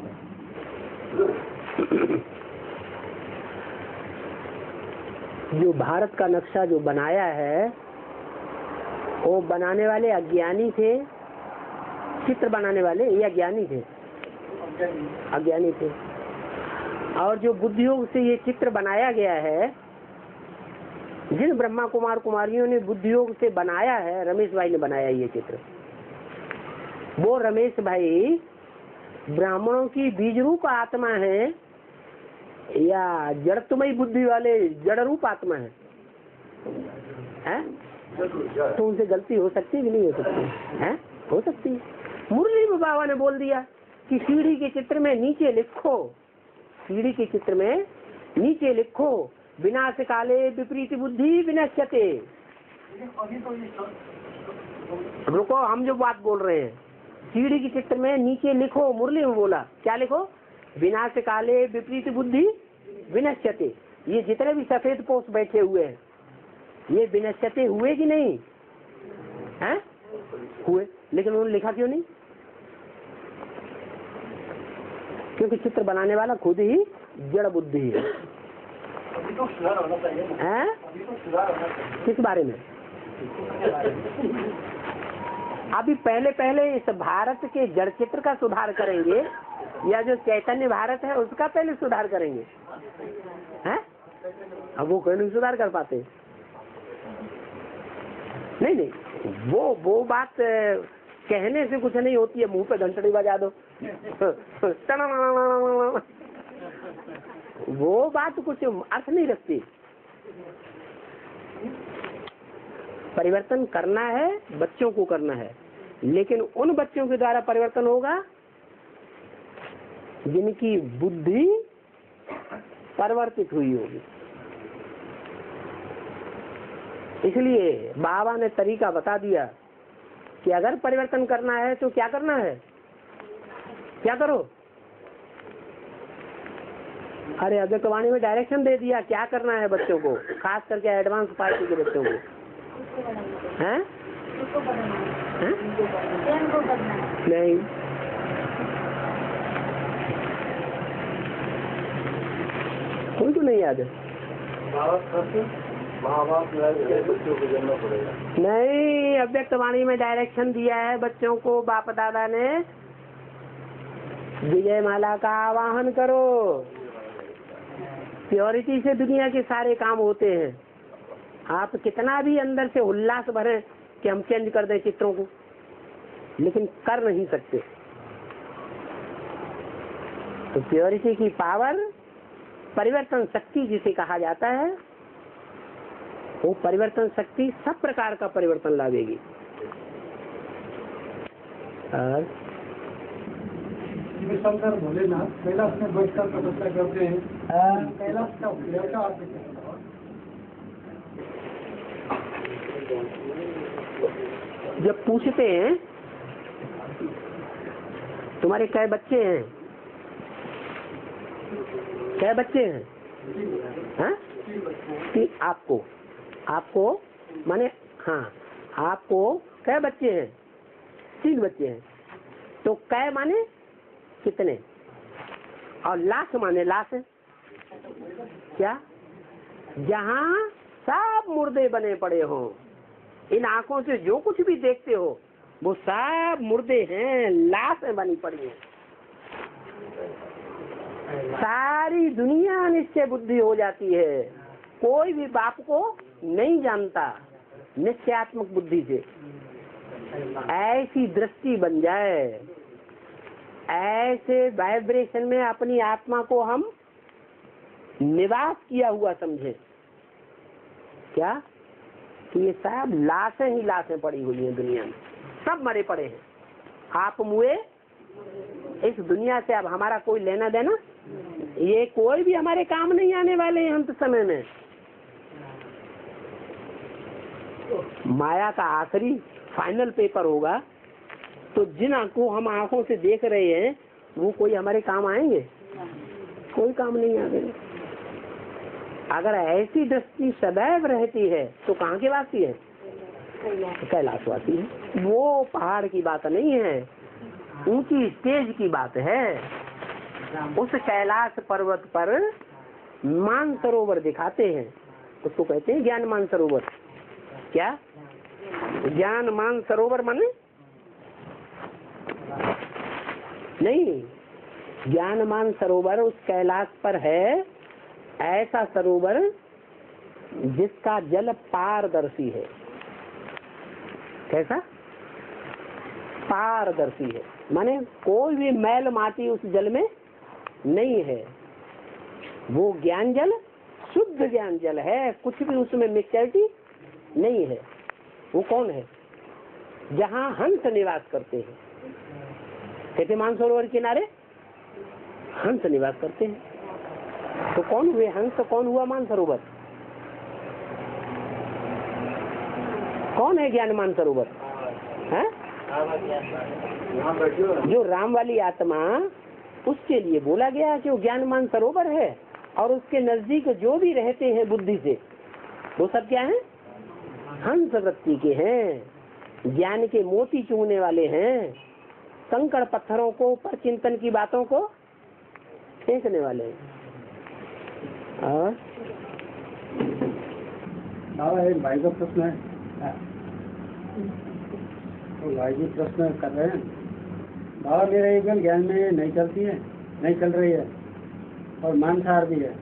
जो भारत का नक्शा जो बनाया है, वो बनाने वाले अज्ञानी थे, चित्र बनाने वाले ये अज्ञानी थे। और जो बुद्धियोग से ये चित्र बनाया गया है, जिन ब्रह्मा कुमार कुमारियों ने बुद्धियोग से बनाया है, रमेश भाई ने बनाया ये चित्र, वो रमेश भाई ब्राह्मणों की बीज रूप आत्मा है या जड़तमयी बुद्धि वाले जड़ रूप आत्मा है? तो उनसे गलती हो सकती है कि नहीं हो सकती है? हो सकती है। मुरली बाबा ने बोल दिया कि सीढ़ी के चित्र में नीचे लिखो, सीढ़ी के चित्र में नीचे लिखो, विनाश काले विपरीत बुद्धि विनश्यते। रुको, हम जो बात बोल रहे हैं, सीढ़ी के चित्र में नीचे लिखो। मुरली में बोला क्या लिखो? विनाश काले विपरीत बुद्धि विनश्यते। ये जितने भी सफेद पोष बैठे हुए हैं, ये विनश्यते हुए कि नहीं है? हुए, लेकिन उन्होंने लिखा क्यों नहीं? क्योंकि चित्र बनाने वाला खुद ही जड़ बुद्धि है। अभी तो सुधार होना चाहिए ना? किस बारे में? अभी पहले इस भारत के जड़ चित्र का सुधार करेंगे या जो चैतन्य भारत है उसका पहले सुधार करेंगे? हैं? अब वो कोई नहीं सुधार कर पाते। नहीं, वो बात कहने से कुछ नहीं होती है। मुंह पे घंटड़ी बजा दो, वो बात कुछ अर्थ नहीं रखती। परिवर्तन करना है, बच्चों को करना है, लेकिन उन बच्चों के द्वारा परिवर्तन होगा जिनकी बुद्धि परिवर्तित हुई होगी। इसलिए बाबा ने तरीका बता दिया कि अगर परिवर्तन करना है तो क्या करना है, क्या करो। अरे अध्यक्षवाणी में डायरेक्शन दे दिया क्या करना है बच्चों को, खास करके एडवांस पार्टी के बच्चों को। हैं? नहीं, उनको नहीं याद है। नहीं, अव्यक्तवाणी में डायरेक्शन दिया है बच्चों को बाप दादा ने, विजय माला का आवाहन करो। प्योरिटी से दुनिया के सारे काम होते हैं। आप कितना भी अंदर से उल्लास भरे कि हम चेंज कर दें चित्रों को, लेकिन कर नहीं सकते। तो प्योरिटी की पावर, परिवर्तन शक्ति जिसे कहा जाता है, वो परिवर्तन शक्ति सब प्रकार का परिवर्तन लावेगी। और शंकर भोलेनाथ कैलाश में बैठकर तपस्या करते हैं। कैलाश का लड़का आते हैं। जब पूछते हैं तुम्हारे कै बच्चे हैं, कै बच्चे हैं, हाँ? कि आपको माने, हाँ, आपको कै बच्चे हैं? 3 बच्चे हैं। तो कै माने कितने, और लाश माने लाश क्या? जहाँ सब मुर्दे बने पड़े हो, इन आँखों से जो कुछ भी देखते हो वो सब मुर्दे हैं, लाश बनी पड़ी है। सारी दुनिया निश्चय बुद्धि हो जाती है, कोई भी बाप को नहीं जानता। निश्चयात्मक बुद्धि से ऐसी दृष्टि बन जाए, ऐसे वाइब्रेशन में अपनी आत्मा को हम निवास किया हुआ समझे। क्या कि ये सब लाशें ही लाशें पड़ी हुई हैं दुनिया में, सब मरे पड़े हैं। आप मुए इस दुनिया से अब हमारा कोई लेना देना, ये कोई भी हमारे काम नहीं आने वाले हैं। हम तो समय में माया का आखिरी फाइनल पेपर होगा, तो जिन को हम आंखों से देख रहे हैं वो कोई हमारे काम आएंगे? कोई काम नहीं आएंगे। अगर ऐसी दृष्टि सदैव रहती है तो कहाँ की वासी है? कैलाश वासी है। वो पहाड़ की बात नहीं है, ऊंची स्टेज की बात है। उस कैलाश पर्वत पर मान सरोवर दिखाते हैं, उसको कहते हैं ज्ञान मान सरोवर। क्या ज्ञान मान सरोवर माने? नहीं, ज्ञान मान सरोवर उस कैलाश पर है, ऐसा सरोवर जिसका जल पारदर्शी है। कैसा? पारदर्शी है माने कोई भी मैल माटी उस जल में नहीं है। वो ज्ञान जल शुद्ध ज्ञान जल है, कुछ भी उसमें मिक्सचरिटी नहीं है। वो कौन है? जहाँ हंस निवास करते हैं, कहते मानसरोवर किनारे हंस निवास करते हैं। तो कौन हुए हंस, तो कौन हुआ मानसरोवर? कौन है ज्ञान मानसरोवर? है जो राम वाली आत्मा, उसके लिए बोला गया कि वो ज्ञान मानसरोवर है। और उसके नजदीक जो भी रहते हैं बुद्धि से, वो सब क्या है? हंस वृत्ति के हैं, ज्ञान के मोती चूमने वाले हैं, कंकड़ पत्थरों को पर चिंतन की बातों को फेंकने वाले हैं। और भाई का प्रश्न है, तो भाई जी प्रश्न कर रहे हैं, बाबा मेरा एक गल ज्ञान में नहीं चलती है, नहीं चल रही है और मांसाहार भी है,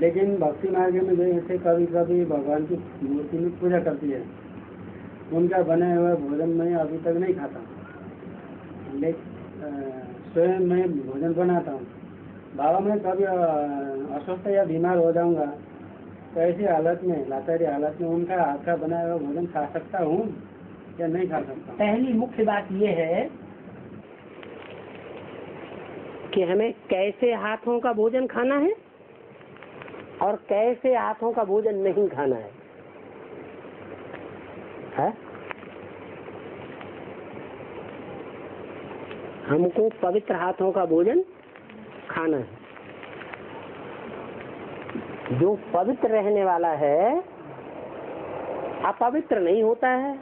लेकिन भक्ति मार्ग में जो ऐसे कभी कभी भगवान की मूर्ति में पूजा करती है, उनका बने हुए भोजन में अभी तक नहीं खाता, लेकिन स्वयं में भोजन बनाता हूँ। बाबा मैं कभी अस्वस्थ या बीमार हो जाऊँगा तो ऐसी हालत में, लाचारी हालत में उनका हाथ का बना हुआ भोजन खा सकता हूँ या नहीं खा सकता? पहली मुख्य बात ये है कि हमें कैसे हाथों का भोजन खाना है और कैसे हाथों का भोजन नहीं खाना है, है? हमको पवित्र हाथों का भोजन खाना है। जो पवित्र रहने वाला है अपवित्र नहीं होता है,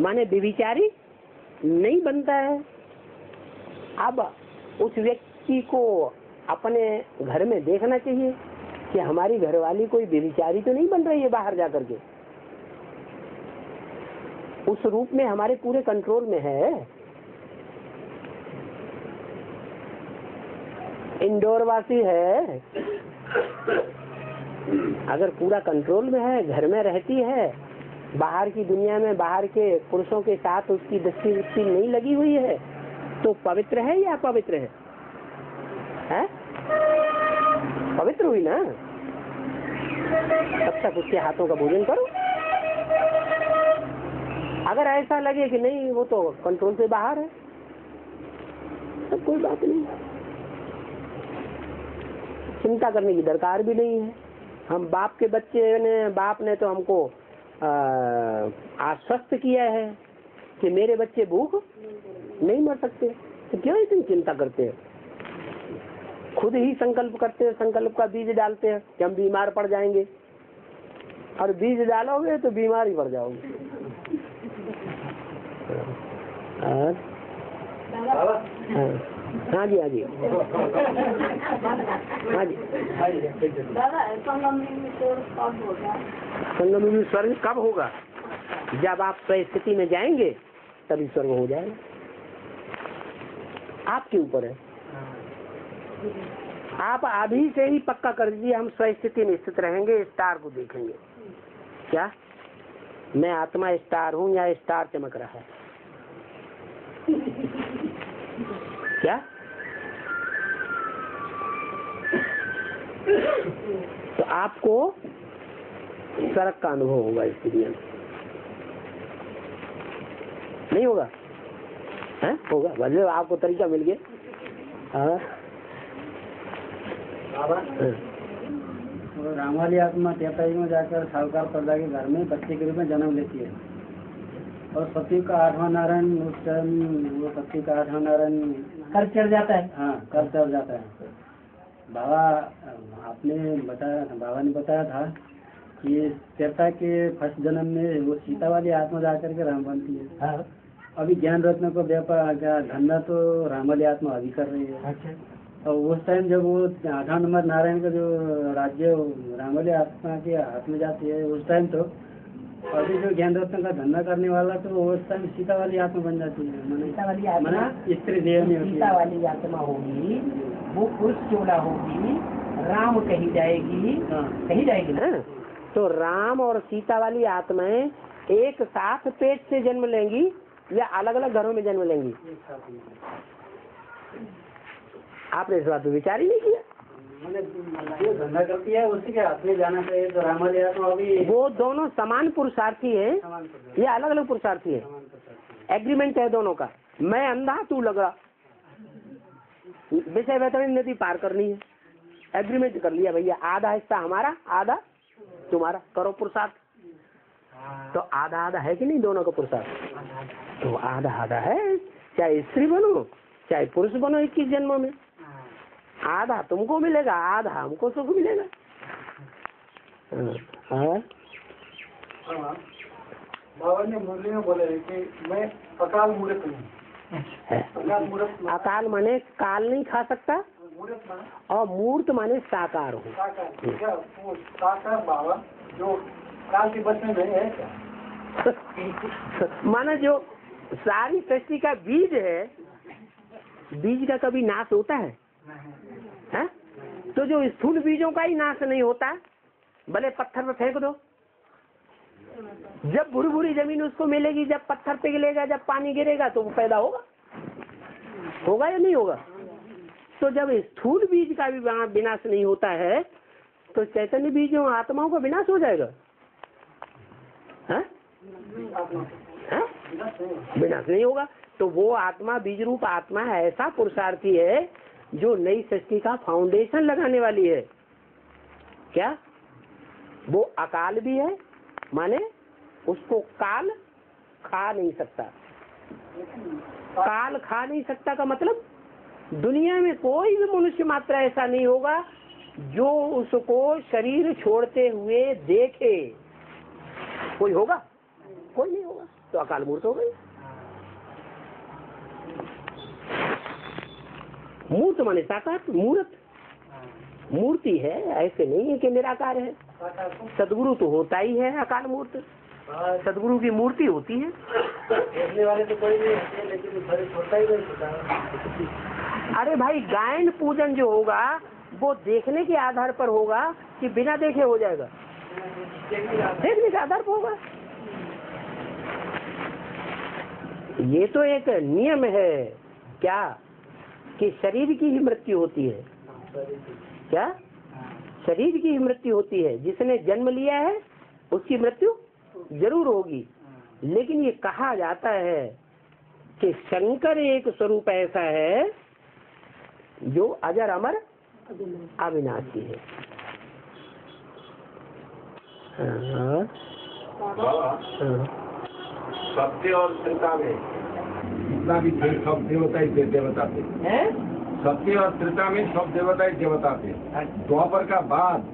माने व्यभिचारी नहीं बनता है। अब उस व्यक्ति को अपने घर में देखना चाहिए कि हमारी घरवाली कोई व्यभिचारी तो नहीं बन रही है बाहर जाकर के, उस रूप में हमारे पूरे कंट्रोल में है। इंदौर वासी है, अगर पूरा कंट्रोल में है, घर में रहती है, बाहर की दुनिया में बाहर के पुरुषों के साथ उसकी दृष्टि वृष्टि नहीं लगी हुई है, तो पवित्र है या अपवित्र है? है? पवित्र हुई ना, तब तक उसके हाथों का भोजन करो। अगर ऐसा लगे कि नहीं वो तो कंट्रोल से बाहर है, तो कोई बात नहीं, चिंता करने की दरकार भी नहीं है। हम बाप के बच्चे ने, बाप ने तो हमको आश्वस्त किया है कि मेरे बच्चे भूख नहीं मर सकते, तो क्यों इतनी चिंता करते हैं? खुद ही संकल्प करते हैं, संकल्प का बीज डालते हैं कि हम बीमार पड़ जाएंगे, और बीज डालोगे तो बीमार ही पड़ जाओगे। हाँ जी, हाँ जी, हाँ जी। संगम में स्वर्ग कब होगा? जब आप स्थिति में जाएंगे तभी स्वर्ग हो जाएगा, आपके ऊपर है। आप अभी से ही पक्का कर दीजिए, हम स्वस्थिति में स्थित रहेंगे, स्टार को देखेंगे। क्या मैं आत्मा स्टार हूँ या स्टार चमक रहा है? क्या तो आपको सरक का अनुभव होगा इस क्रिया में, नहीं होगा? है होगा, मतलब आपको तरीका मिल गया। रामाली आत्मा तेताई में जाकर सावकार पर्दा के घर में बच्चे के रूप में जन्म लेती है और सती का आठवा नारायण वो सती का आठवा नारायण कर चढ़ जाता है। हाँ, कर चढ़ जाता है। बाबा आपने बताया, बाबा ने बताया था कि त्रेता के फर्स्ट जन्म में वो सीता वाली आत्मा जाकर के राम बनती है। हाँ। अभी ज्ञान रत्न को व्यापार धंधा तो रामाली आत्मा अभी कर रही है। अच्छा। और उस टाइम जब वो आठवा नंबर नारायण का जो राज्य रामाली आत्मा के हाथ में जाती है उस टाइम तो अभी जो ज्ञान रत्न का धंधा करने वाला तो उस टाइम सीता वाली आत्मा बन जाती है। मना स्त्री देह में सीता वाली आत्मा होगी, वो पुरुष चोला होगी, राम कही जाएगी। हाँ। कही जाएगी ना। तो राम और सीता वाली आत्माएं एक साथ पेट से जन्म लेंगी या अलग अलग घरों में जन्म लेंगी? आपने इस बात पर विचार ही नहीं किया। जो धंधा करती है उसी के हाथ में जाना चाहिए। तो राम वाली आत्मा अभी वो दोनों समान पुरुषार्थी है या अलग अलग पुरुषार्थी है? एग्रीमेंट है दोनों का। मैं अंधा तू लगा, विषय बेहतर नदी पार करनी है। एग्रीमेंट कर लिया भैया, आधा हिस्सा हमारा आधा तुम्हारा, करो पुरुषार्थ। तो आधा आधा है कि नहीं दोनों का पुरुषार्थ? तो आधा आधा है, चाहे स्त्री बनो चाहे पुरुष बनो 21 जन्मों में। आधा तुमको मिलेगा, आधा हमको सुख मिलेगा। बाबा ने मुरली में बोला है कि मैं अकाल मूर्त हूँ। अकाल माने काल नहीं खा सकता और मूर्त माने साकार हो। साकार बाबा जो काल के बस में है क्या? माना जो सारी सृष्टि का बीज है, बीज का कभी नाश होता है? है तो जो स्थूल बीजों का ही नाश नहीं होता, भले पत्थर पर फेंक दो। जब भुरी भुरी जमीन उसको मिलेगी, जब पत्थर पे गिरेगा, जब पानी गिरेगा तो वो पैदा होगा, होगा या नहीं होगा? तो जब स्थूल बीज का भी विनाश नहीं होता है तो चैतन्य बीजों आत्माओं का विनाश हो जाएगा? विनाश नहीं होगा। तो वो आत्मा बीज रूप आत्मा है, ऐसा पुरुषार्थी है जो नई सृष्टि का फाउंडेशन लगाने वाली है। क्या वो अकाल भी है, माने उसको काल खा नहीं सकता। काल खा नहीं सकता का मतलब दुनिया में कोई भी मनुष्य मात्र ऐसा नहीं होगा जो उसको शरीर छोड़ते हुए देखे। कोई होगा? कोई नहीं होगा। तो अकाल मूर्त हो गई। मूर्त माने साकार, मूर्त मूर्ति है, ऐसे नहीं है कि निराकार है। सदगुरु तो होता ही है अकाल मूर्त, सदगुरु की मूर्ति होती है। देखने वाले तो कोई नहीं है, लेकिन शरीर छोड़ता ही नहीं। अरे भाई, गायन पूजन जो होगा वो देखने के आधार पर होगा कि बिना देखे हो जाएगा? देखने के आधार पर होगा। ये तो एक नियम है क्या कि शरीर की ही मृत्यु होती है? क्या शरीर की ही मृत्यु होती है? जिसने जन्म लिया है उसकी मृत्यु जरूर होगी। लेकिन ये कहा जाता है कि शंकर एक स्वरूप ऐसा है जो अजर अमर अविनाशी है। सत्य और त्रिता में जितना भी थे सब देवता ही देवता थे। सत्य और त्रिता में सब देवता ही देवता थे, द्वापर का बाद।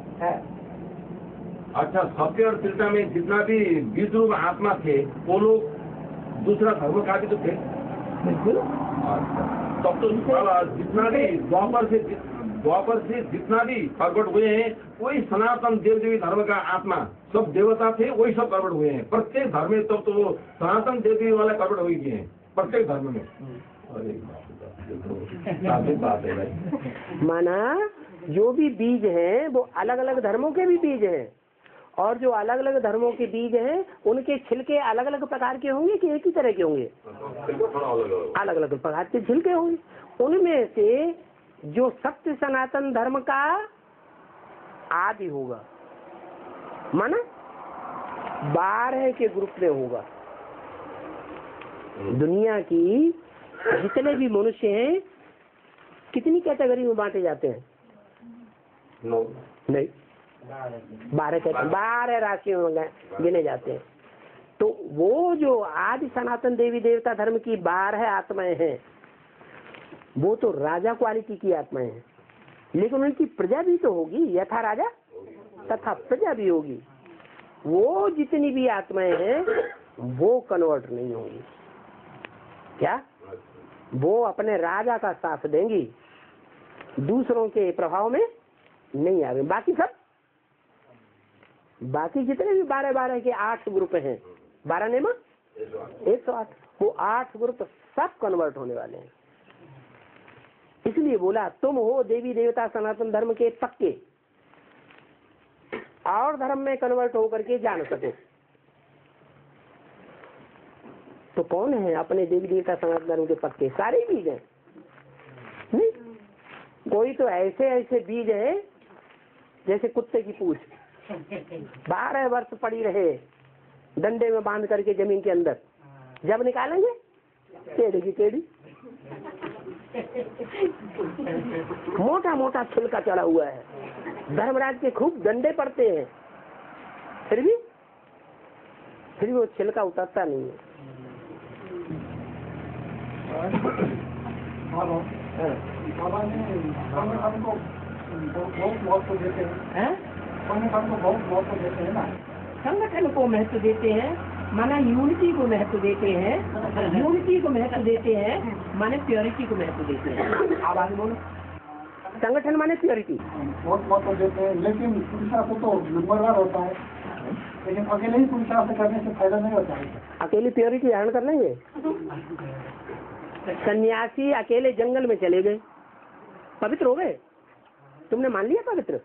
अच्छा, सत्य और त्रिता में जितना भी विद्रूप आत्मा थे वो लोग दूसरा धर्म का भी तो थे। बिल्कुल। तब तो जितना भी द्वापर से जितना भी प्रकट हुए हैं वही सनातन देव देवी धर्म का आत्मा सब देवता थे, वही सब प्रकट हुए हैं प्रत्येक धर्म में। तब तो वो सनातन देव देवी वाला प्रकट हुए गए हैं प्रत्येक धर्म में। अरे बात है भाई, माना जो भी बीज है वो अलग अलग धर्मों के भी बीज है, और जो अलग अलग धर्मों के बीज हैं उनके छिलके अलग अलग प्रकार के होंगे कि एक ही तरह के होंगे? अलग अलग प्रकार के छिलके होंगे। उनमें से जो सत्य सनातन धर्म का आदि होगा, माना 12 के ग्रुप में होगा। दुनिया की जितने भी मनुष्य हैं कितनी कैटेगरी में बांटे जाते हैं? 9 नहीं 12 राशियों में गिने जाते हैं। तो वो जो आदि सनातन देवी देवता धर्म की 12 आत्माएं हैं वो तो राजा क्वालिटी की आत्माएं हैं, लेकिन उनकी प्रजा भी तो होगी, यथा राजा तथा प्रजा भी होगी। वो जितनी भी आत्माएं हैं वो कन्वर्ट नहीं होगी, क्या वो अपने राजा का साथ देंगी, दूसरों के प्रभाव में नहीं आवे। बाकी जितने भी 12 के 8 ग्रुप हैं, 12 नेमा 108, वो 8 ग्रुप सब कन्वर्ट होने वाले हैं। इसलिए बोला तुम हो देवी देवता सनातन धर्म के पक्के और धर्म में कन्वर्ट होकर के जान सको। तो कौन है अपने देवी देवता सनातन धर्म के पक्के? सारे बीज हैं, नहीं कोई तो ऐसे ऐसे बीज है जैसे कुत्ते की पूंछ, 12 वर्ष पड़ी रहे डंडे में बांध करके जमीन के अंदर, जब निकालेंगे टेढ़ी की टेढ़ी, मोटा मोटा छिलका चढ़ा हुआ है। धर्मराज के खूब डंडे पड़ते हैं फिर भी वो छिलका उतरता नहीं है। संगठन को महत्व देते हैं, माना यूनिटी को महत्व देते हैं, यूनिटी को महत्व देते हैं माने प्योरिटी को महत्व देते हैं। आप आगे बोलो, संगठन माने प्योरिटी बहुत महत्व देते हैं, लेकिन पुरुषार्थ तो नंबरदार होता है, लेकिन अकेले ही पुरुषार्थ करने से फायदा नहीं होता है। अकेले प्योरिटी धारण कर लेंगे, सन्यासी अकेले जंगल में चले गए पवित्र हो गए, तुमने मान लिया पवित्र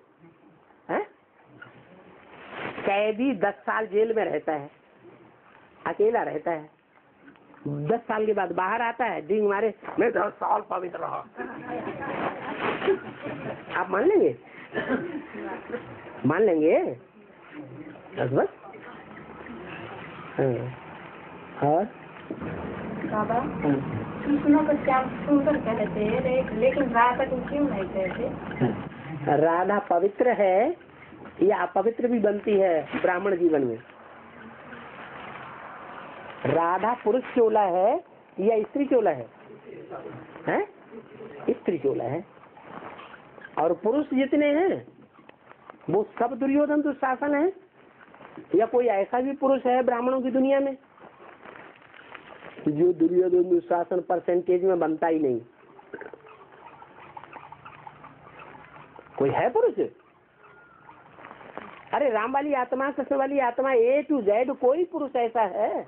है? कैदी 10 साल जेल में रहता है, अकेला रहता है, 10 साल के बाद बाहर आता है, डिंग मारे मैं 10 साल पवित्र रहा। आप मान लेंगे बस। और बाबा सुनो तो क्या सुंदर कहते हैं, लेकिन राधा को क्यों नहीं कहते? राधा पवित्र है या अपवित्र भी बनती है ब्राह्मण जीवन में। राधा पुरुष चोला है या स्त्री चोला है? स्त्री चोला है। और पुरुष जितने हैं वो सब दुर्योधन दुशासन है या कोई ऐसा भी पुरुष है ब्राह्मणों की दुनिया में जो दुर्योधन दुशासन परसेंटेज में बनता ही नहीं? कोई है पुरुष? अरे राम वाली आत्मा, कृष्ण वाली आत्मा, A to Z कोई पुरुष ऐसा है?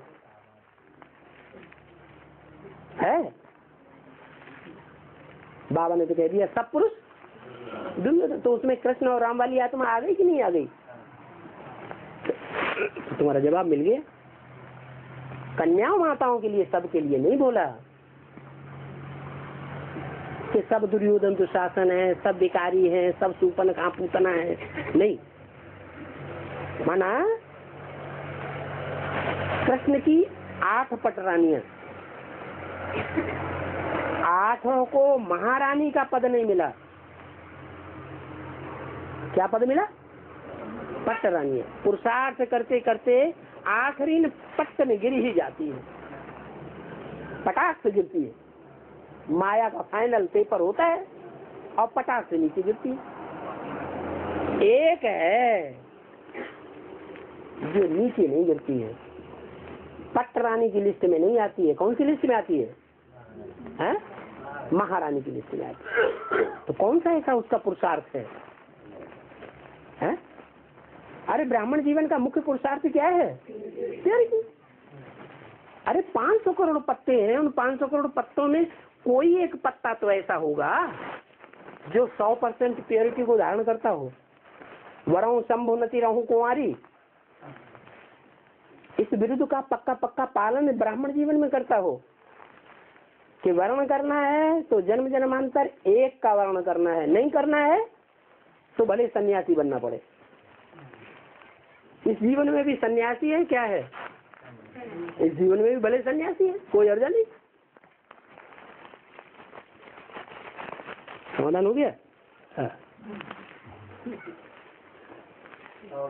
बाबा ने तो कह दिया सब पुरुष दुर्योधन, तो उसमें कृष्ण और राम वाली आत्मा आ गई कि नहीं आ गई? तुम्हारा जवाब मिल गया। कन्याओं माताओं के लिए, सबके लिए नहीं बोला कि सब दुर्योधन दुशासन है, सब भिखारी है, सब सूपन का पूतना है, नहीं। माना कृष्ण की 8 पटरानियां, 8 को महारानी का पद नहीं मिला, क्या पद मिला? पटरानी। पुरुषार्थ करते करते आखिरी पट्ट में गिर ही जाती है, पटाख से गिरती है। माया का फाइनल पेपर होता है और पटाख से नीचे गिरती है। एक है जो नीचे नहीं गिरती है, पटरानी की लिस्ट में नहीं आती है। कौन सी लिस्ट में आती है? महारानी की लिस्ट में आती है। तो कौन सा ऐसा उसका पुरुषार्थ है? अरे ब्राह्मण जीवन का मुख्य पुरुषार्थ क्या है? प्योरिटी। अरे 500 करोड़ पत्ते हैं, उन 500 करोड़ पत्तों में कोई एक पत्ता तो ऐसा होगा जो 100% प्योरिटी को धारण करता हो। वरहु शंभुनति रहु कुंवारी, इस विरुद्ध का पक्का पालन ब्राह्मण जीवन में करता हो कि वर्ण करना है तो जन्म जन्मांतर एक का वर्ण करना है, नहीं करना है तो भले सन्यासी बनना पड़े। इस जीवन में भी सन्यासी है, क्या है, इस जीवन में भी भले सन्यासी है, कोई अर्जा नहीं। समाधान हो गया। हाँ।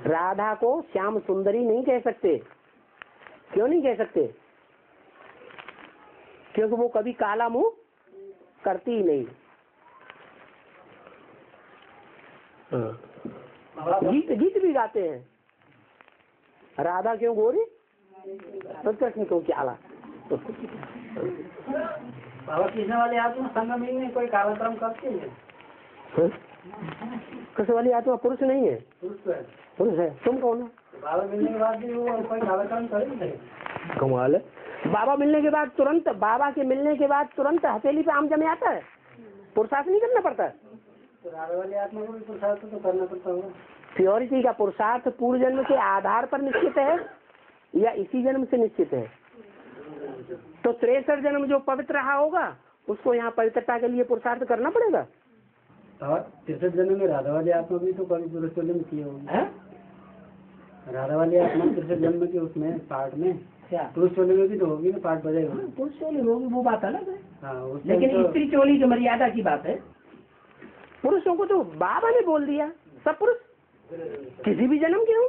राधा को श्याम सुंदरी नहीं कह सकते। क्यों नहीं कह सकते? क्योंकि वो कभी काला मुंह करती ही नहीं। गीत गीत भी गाते हैं, राधा क्यों गोरी, कृष्ण क्यों काला। बाबा कृष्ण वाले आत्मा संगम ही में कोई कालाक्रम करते हैं। कृष्ण वाली आत्मा पुरुष नहीं है, पुरुष है। तुम कौन हो? बाबा मिलने के बाद भी वो कोई कालाक्रम करेंगे। कमाल है। बाबा मिलने के बाद तुरंत, बाबा के मिलने के बाद तुरंत हथेली पे आम जमे आता है, पुरुषार्थ नहीं करना पड़ता। प्योरिटी का पुरुषार्थ पूर्व जन्म के आधार पर निश्चित है या इसी जन्म से निश्चित है? तो 63 जन्म जो पवित्र रहा होगा उसको यहाँ पवित्रता के लिए पुरुषार्थ करना पड़ेगा। 63 जन्म में राधा वाली आत्मा भी तो कभी पुरुष जन्म किए होंगे। राधा वाली आत्मा 63 जन्म के उसमें पार्ट में पुरुष चोली में भी तो होगी ना, पार्ट बजाय पुरुष चोली होगी, वो बात अलग है। लेकिन स्त्री चोली जो मर्यादा की बात है, पुरुषों को तो बाबा ने बोल दिया सब पुरुष किसी भी जन्म के हो।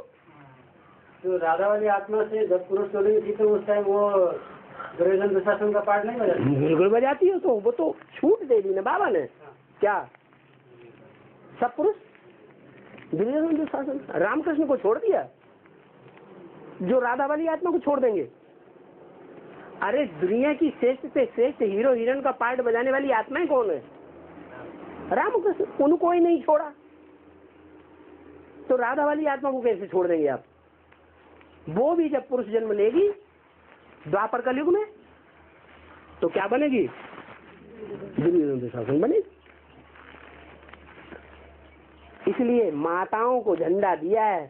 तो राधा वाली आत्मा से जब पुरुष चोली में थी तो उस टाइम वो दुर्योधन का पार्ट नहीं बजाती, बिल्कुल बजाती है। तो वो तो छूट दे दी ना बाबा ने। क्या सब पुरुष दुर्योधन दुशासन, रामकृष्ण को छोड़ दिया, जो राधा वाली आत्मा को छोड़ देंगे। अरे दुनिया की श्रेष्ठ से श्रेष्ठ हीरो हीरोइन का पार्ट बजाने वाली आत्माएं कौन है? रामकृष्ण, उनको ही नहीं छोड़ा तो राधा वाली आत्मा को कैसे छोड़ देंगे आप? वो भी जब पुरुष जन्म लेगी द्वापर कलयुग में तो क्या बनेगी? दुर्योधन बनेगी। इसलिए माताओं को झंडा दिया है,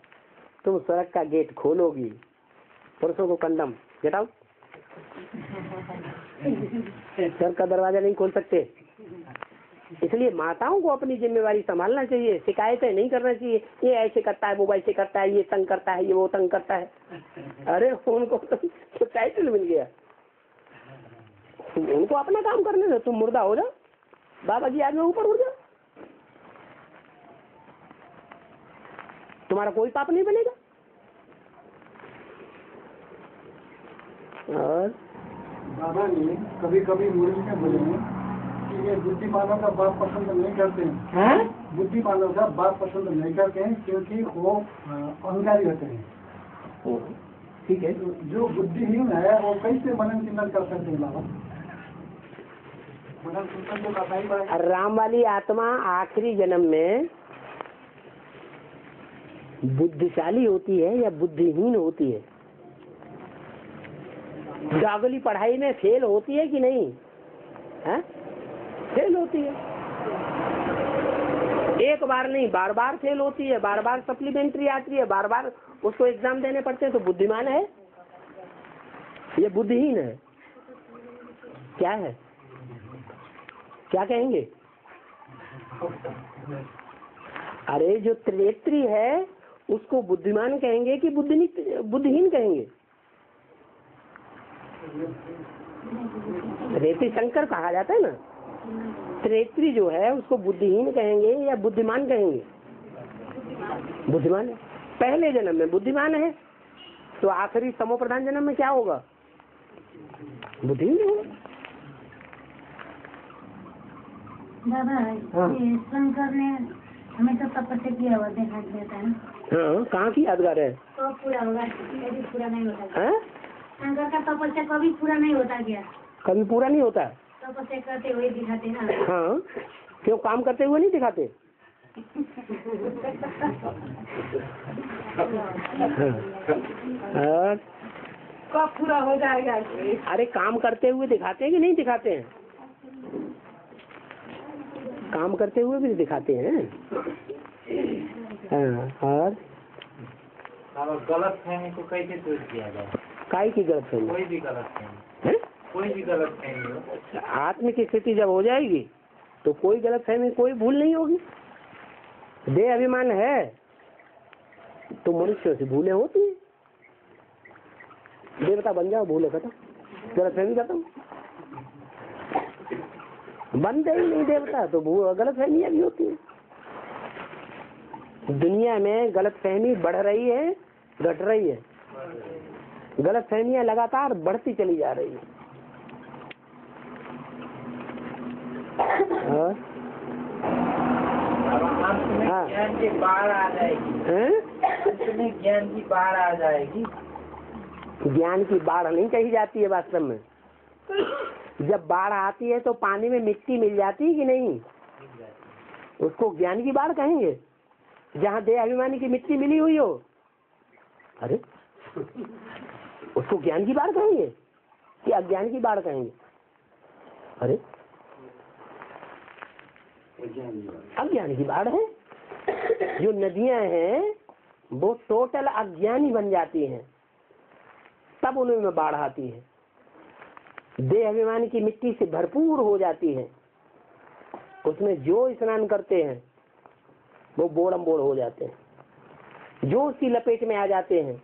तुम सड़क का गेट खोलोगी। पुरुषों को कंडम, गेट आउट। सर का दरवाजा नहीं खोल सकते। इसलिए माताओं को अपनी जिम्मेवारी संभालना चाहिए, शिकायतें नहीं करना चाहिए। ये ऐसे करता है, वो वैसे करता है, ये तंग करता है, ये वो तंग करता है। अरे उनको तो टाइटल मिल गया, उनको अपना काम करने दो। तुम मुर्दा हो जाओ, बाबा जी आज में ऊपर उड़ जाओ, तुम्हारा कोई पाप नहीं बनेगा। और बाबा ने कभी कभी मुर्गी में बोलेंगे बुद्धिमानों का बाप पसंद नहीं करते हैं, बुद्धिमानों का बाप पसंद नहीं करते हैं क्योंकि वो अहंकारी होते हैं। ठीक है, जो बुद्धिहीन है वो कैसे मनन चिंतन कर सकते हैं? बाबा मनन चिंतन तो करना ही पड़ेगा। राम वाली आत्मा आखिरी जन्म में बुद्धिशाली होती है या बुद्धिहीन होती है? अगली पढ़ाई में फेल होती है कि नहीं? है फेल होती है, एक बार नहीं बार बार फेल होती है, बार बार सप्लीमेंट्री आती है, बार बार उसको एग्जाम देने पड़ते हैं। तो बुद्धिमान है ये बुद्धिहीन है? क्या है, क्या कहेंगे? अरे जो त्रिनेत्री है उसको बुद्धिमान कहेंगे कि बुद्धिहीन कहेंगे? रेती शंकर कहा जाता है ना, त्रेत्री जो है उसको बुद्धिहीन कहेंगे या बुद्धिमान कहेंगे? बुद्धिमान है, पहले जन्म में बुद्धिमान है तो आखिरी समो प्रधान जन्म में क्या होगा? बुद्धिहीन होगा। हाँ। शंकर ने हमेशा तपस्या की आवाज दिखाई देता है। हाँ, कहाँ की यादगार है? तो पूरा होगा, पूरा नहीं होता। हाँ? शंकर का तपस्या कभी पूरा नहीं होता, क्या कभी पूरा नहीं होता? तपस्या करते हुए दिखाते ना। हाँ, क्यों काम करते हुए नहीं दिखाते? कब पूरा हो जाएगा? अरे काम करते हुए दिखाते हैं कि नहीं दिखाते हैं? काम करते हुए भी दिखाते हैं। और गलत फहमी को कैसे दूर किया जाए? काहे की गलत फहमी? कोई भी गलत फहमी, कोई भी गलत फहमी। आत्म की स्थिति जब हो जाएगी तो कोई गलत फहमी, कोई भूल नहीं होगी। देह अभिमान है तो मनुष्य से भूले होती है। देवता बन जाओ, भूले खत्म, गलतफहमी खत्म। बनते ही नहीं देवता तो गलतफहमियां भी होती है। दुनिया में गलतफहमी बढ़ रही है, घट रही है? गलतफहमियां लगातार बढ़ती चली जा रही है। ज्ञान की बाढ़ आ जाएगी, ज्ञान की बाढ़ आ जाएगी। ज्ञान की बाढ़ नहीं कही जाती है वास्तव में। जब बाढ़ आती है तो पानी में मिट्टी मिल जाती है कि नहीं, उसको ज्ञान की बाढ़ कहेंगे? जहाँ देह अभिमानी की मिट्टी मिली हुई हो, अरे उसको ज्ञान की बाढ़ कहेंगे कि अज्ञान की बाढ़ कहेंगे? अरे अज्ञान की बाढ़ है। जो नदियां हैं वो टोटल अज्ञानी बन जाती हैं, तब उनमें बाढ़ आती है। देह अभिमान की मिट्टी से भरपूर हो जाती है, उसमें जो स्नान करते हैं वो बोड़म्बोड़ हो जाते हैं। जो उसकी लपेट में आ जाते हैं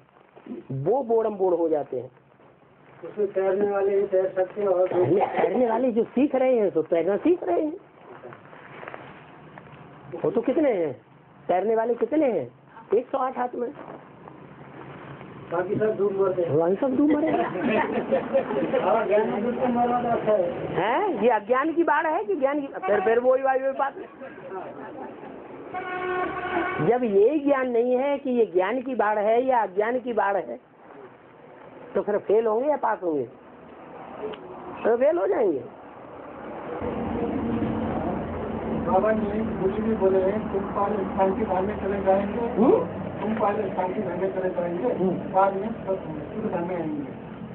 वो बोड़म्बोड़ हो जाते हैं। उसमें तैरने वाले भी तैर सकते हैं, और तैरने वाले जो सीख रहे हैं तो तैरना सीख रहे हैं। वो तो कितने हैं तैरने वाले, कितने हैं? 108 हाथ में, बाकी सब डूब मरे हैं। ये अज्ञान की बाढ़ है कि ज्ञान की? फिर वही वाली बात। जब ये ज्ञान नहीं है कि ये ज्ञान की बाढ़ है या अज्ञान की बाढ़ है, तो फिर फेल होंगे या पास होंगे? तो फेल हो जाएंगे। बाबा जी कुछ भी बोले, तुम पहले स्थान के धाम में चले जाएंगे, बाद में शुद्ध धाम में आएंगे।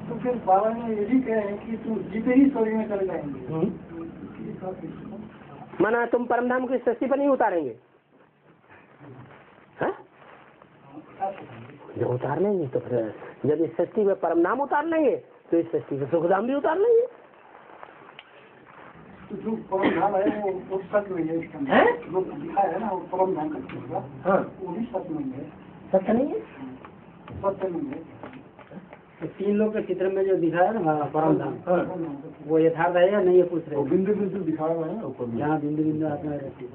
तो फिर बाबा ने ये भी कहे कि तुम जीते ही स्वर्ग में चले जाएंगे, माना तुम परमधाम की सस्ती पर नहीं उतारेंगे? हाँ? जब उतार लेंगे तो फिर जब इस सस्ती में परमधाम उतार लेंगे तो इस सस्ती में सुखधाम भी उतार लेंगे। जो परमधाम है वो सच में है, जो दिखाया है ना वो परमधाम का वो भी सच में है। सच नहीं है, सच नहीं है। तीन लोग के चित्र में जो दिखाया है ना परमधाम, वो यथार्थ है या नहीं ये पूछ रहे हैं। बिंदु बिंदु दिखाया हुआ है ना ऊपर, यहाँ बिंदु बिंदु आत्मा रहती है।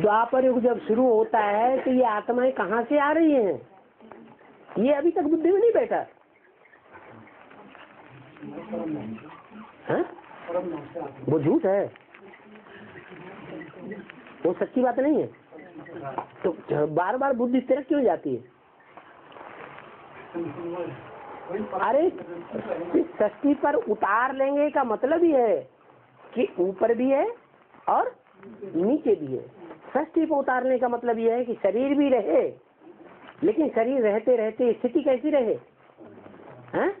द्वापर जब शुरू होता है तो ये आत्माएं कहाँ से आ रही है? ये अभी तक बुद्धि में नहीं बैठा। वो झूठ है, वो सच्ची बात नहीं है। तो बार बार बुद्धि तिरक क्यों जाती है? अरे सस्ती पर उतार लेंगे का मतलब ये है कि ऊपर भी है और नीचे भी है। सस्ती पर उतारने का मतलब ये है कि शरीर भी रहे, लेकिन शरीर रहते रहते स्थिति कैसी रहे है?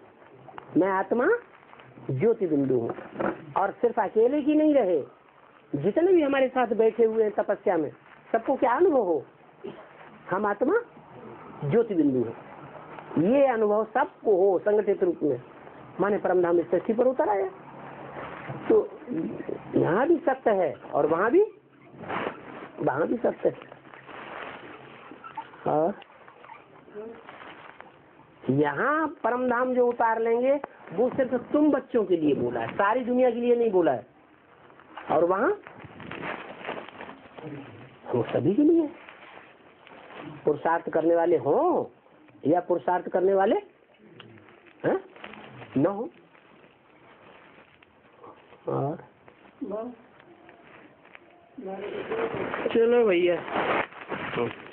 मैं आत्मा ज्योति बिंदु हूँ, और सिर्फ अकेले की नहीं रहे, जितने भी हमारे साथ बैठे हुए हैं तपस्या में सबको क्या अनुभव हो, हम आत्मा ज्योति बिंदु है। ये अनुभव सबको हो संगठित रूप में, माने परमधाम इस स्थिति पर उतर आया। तो यहाँ भी सत्य है और वहाँ भी सत्य है। और यहाँ परमधाम जो उतार लेंगे वो सिर्फ तुम बच्चों के लिए बोला है, सारी दुनिया के लिए नहीं बोला है। और वहाँ वो सभी के लिए, पुरुषार्थ करने वाले हो या पुरुषार्थ करने वाले न हो। और चलो भैया।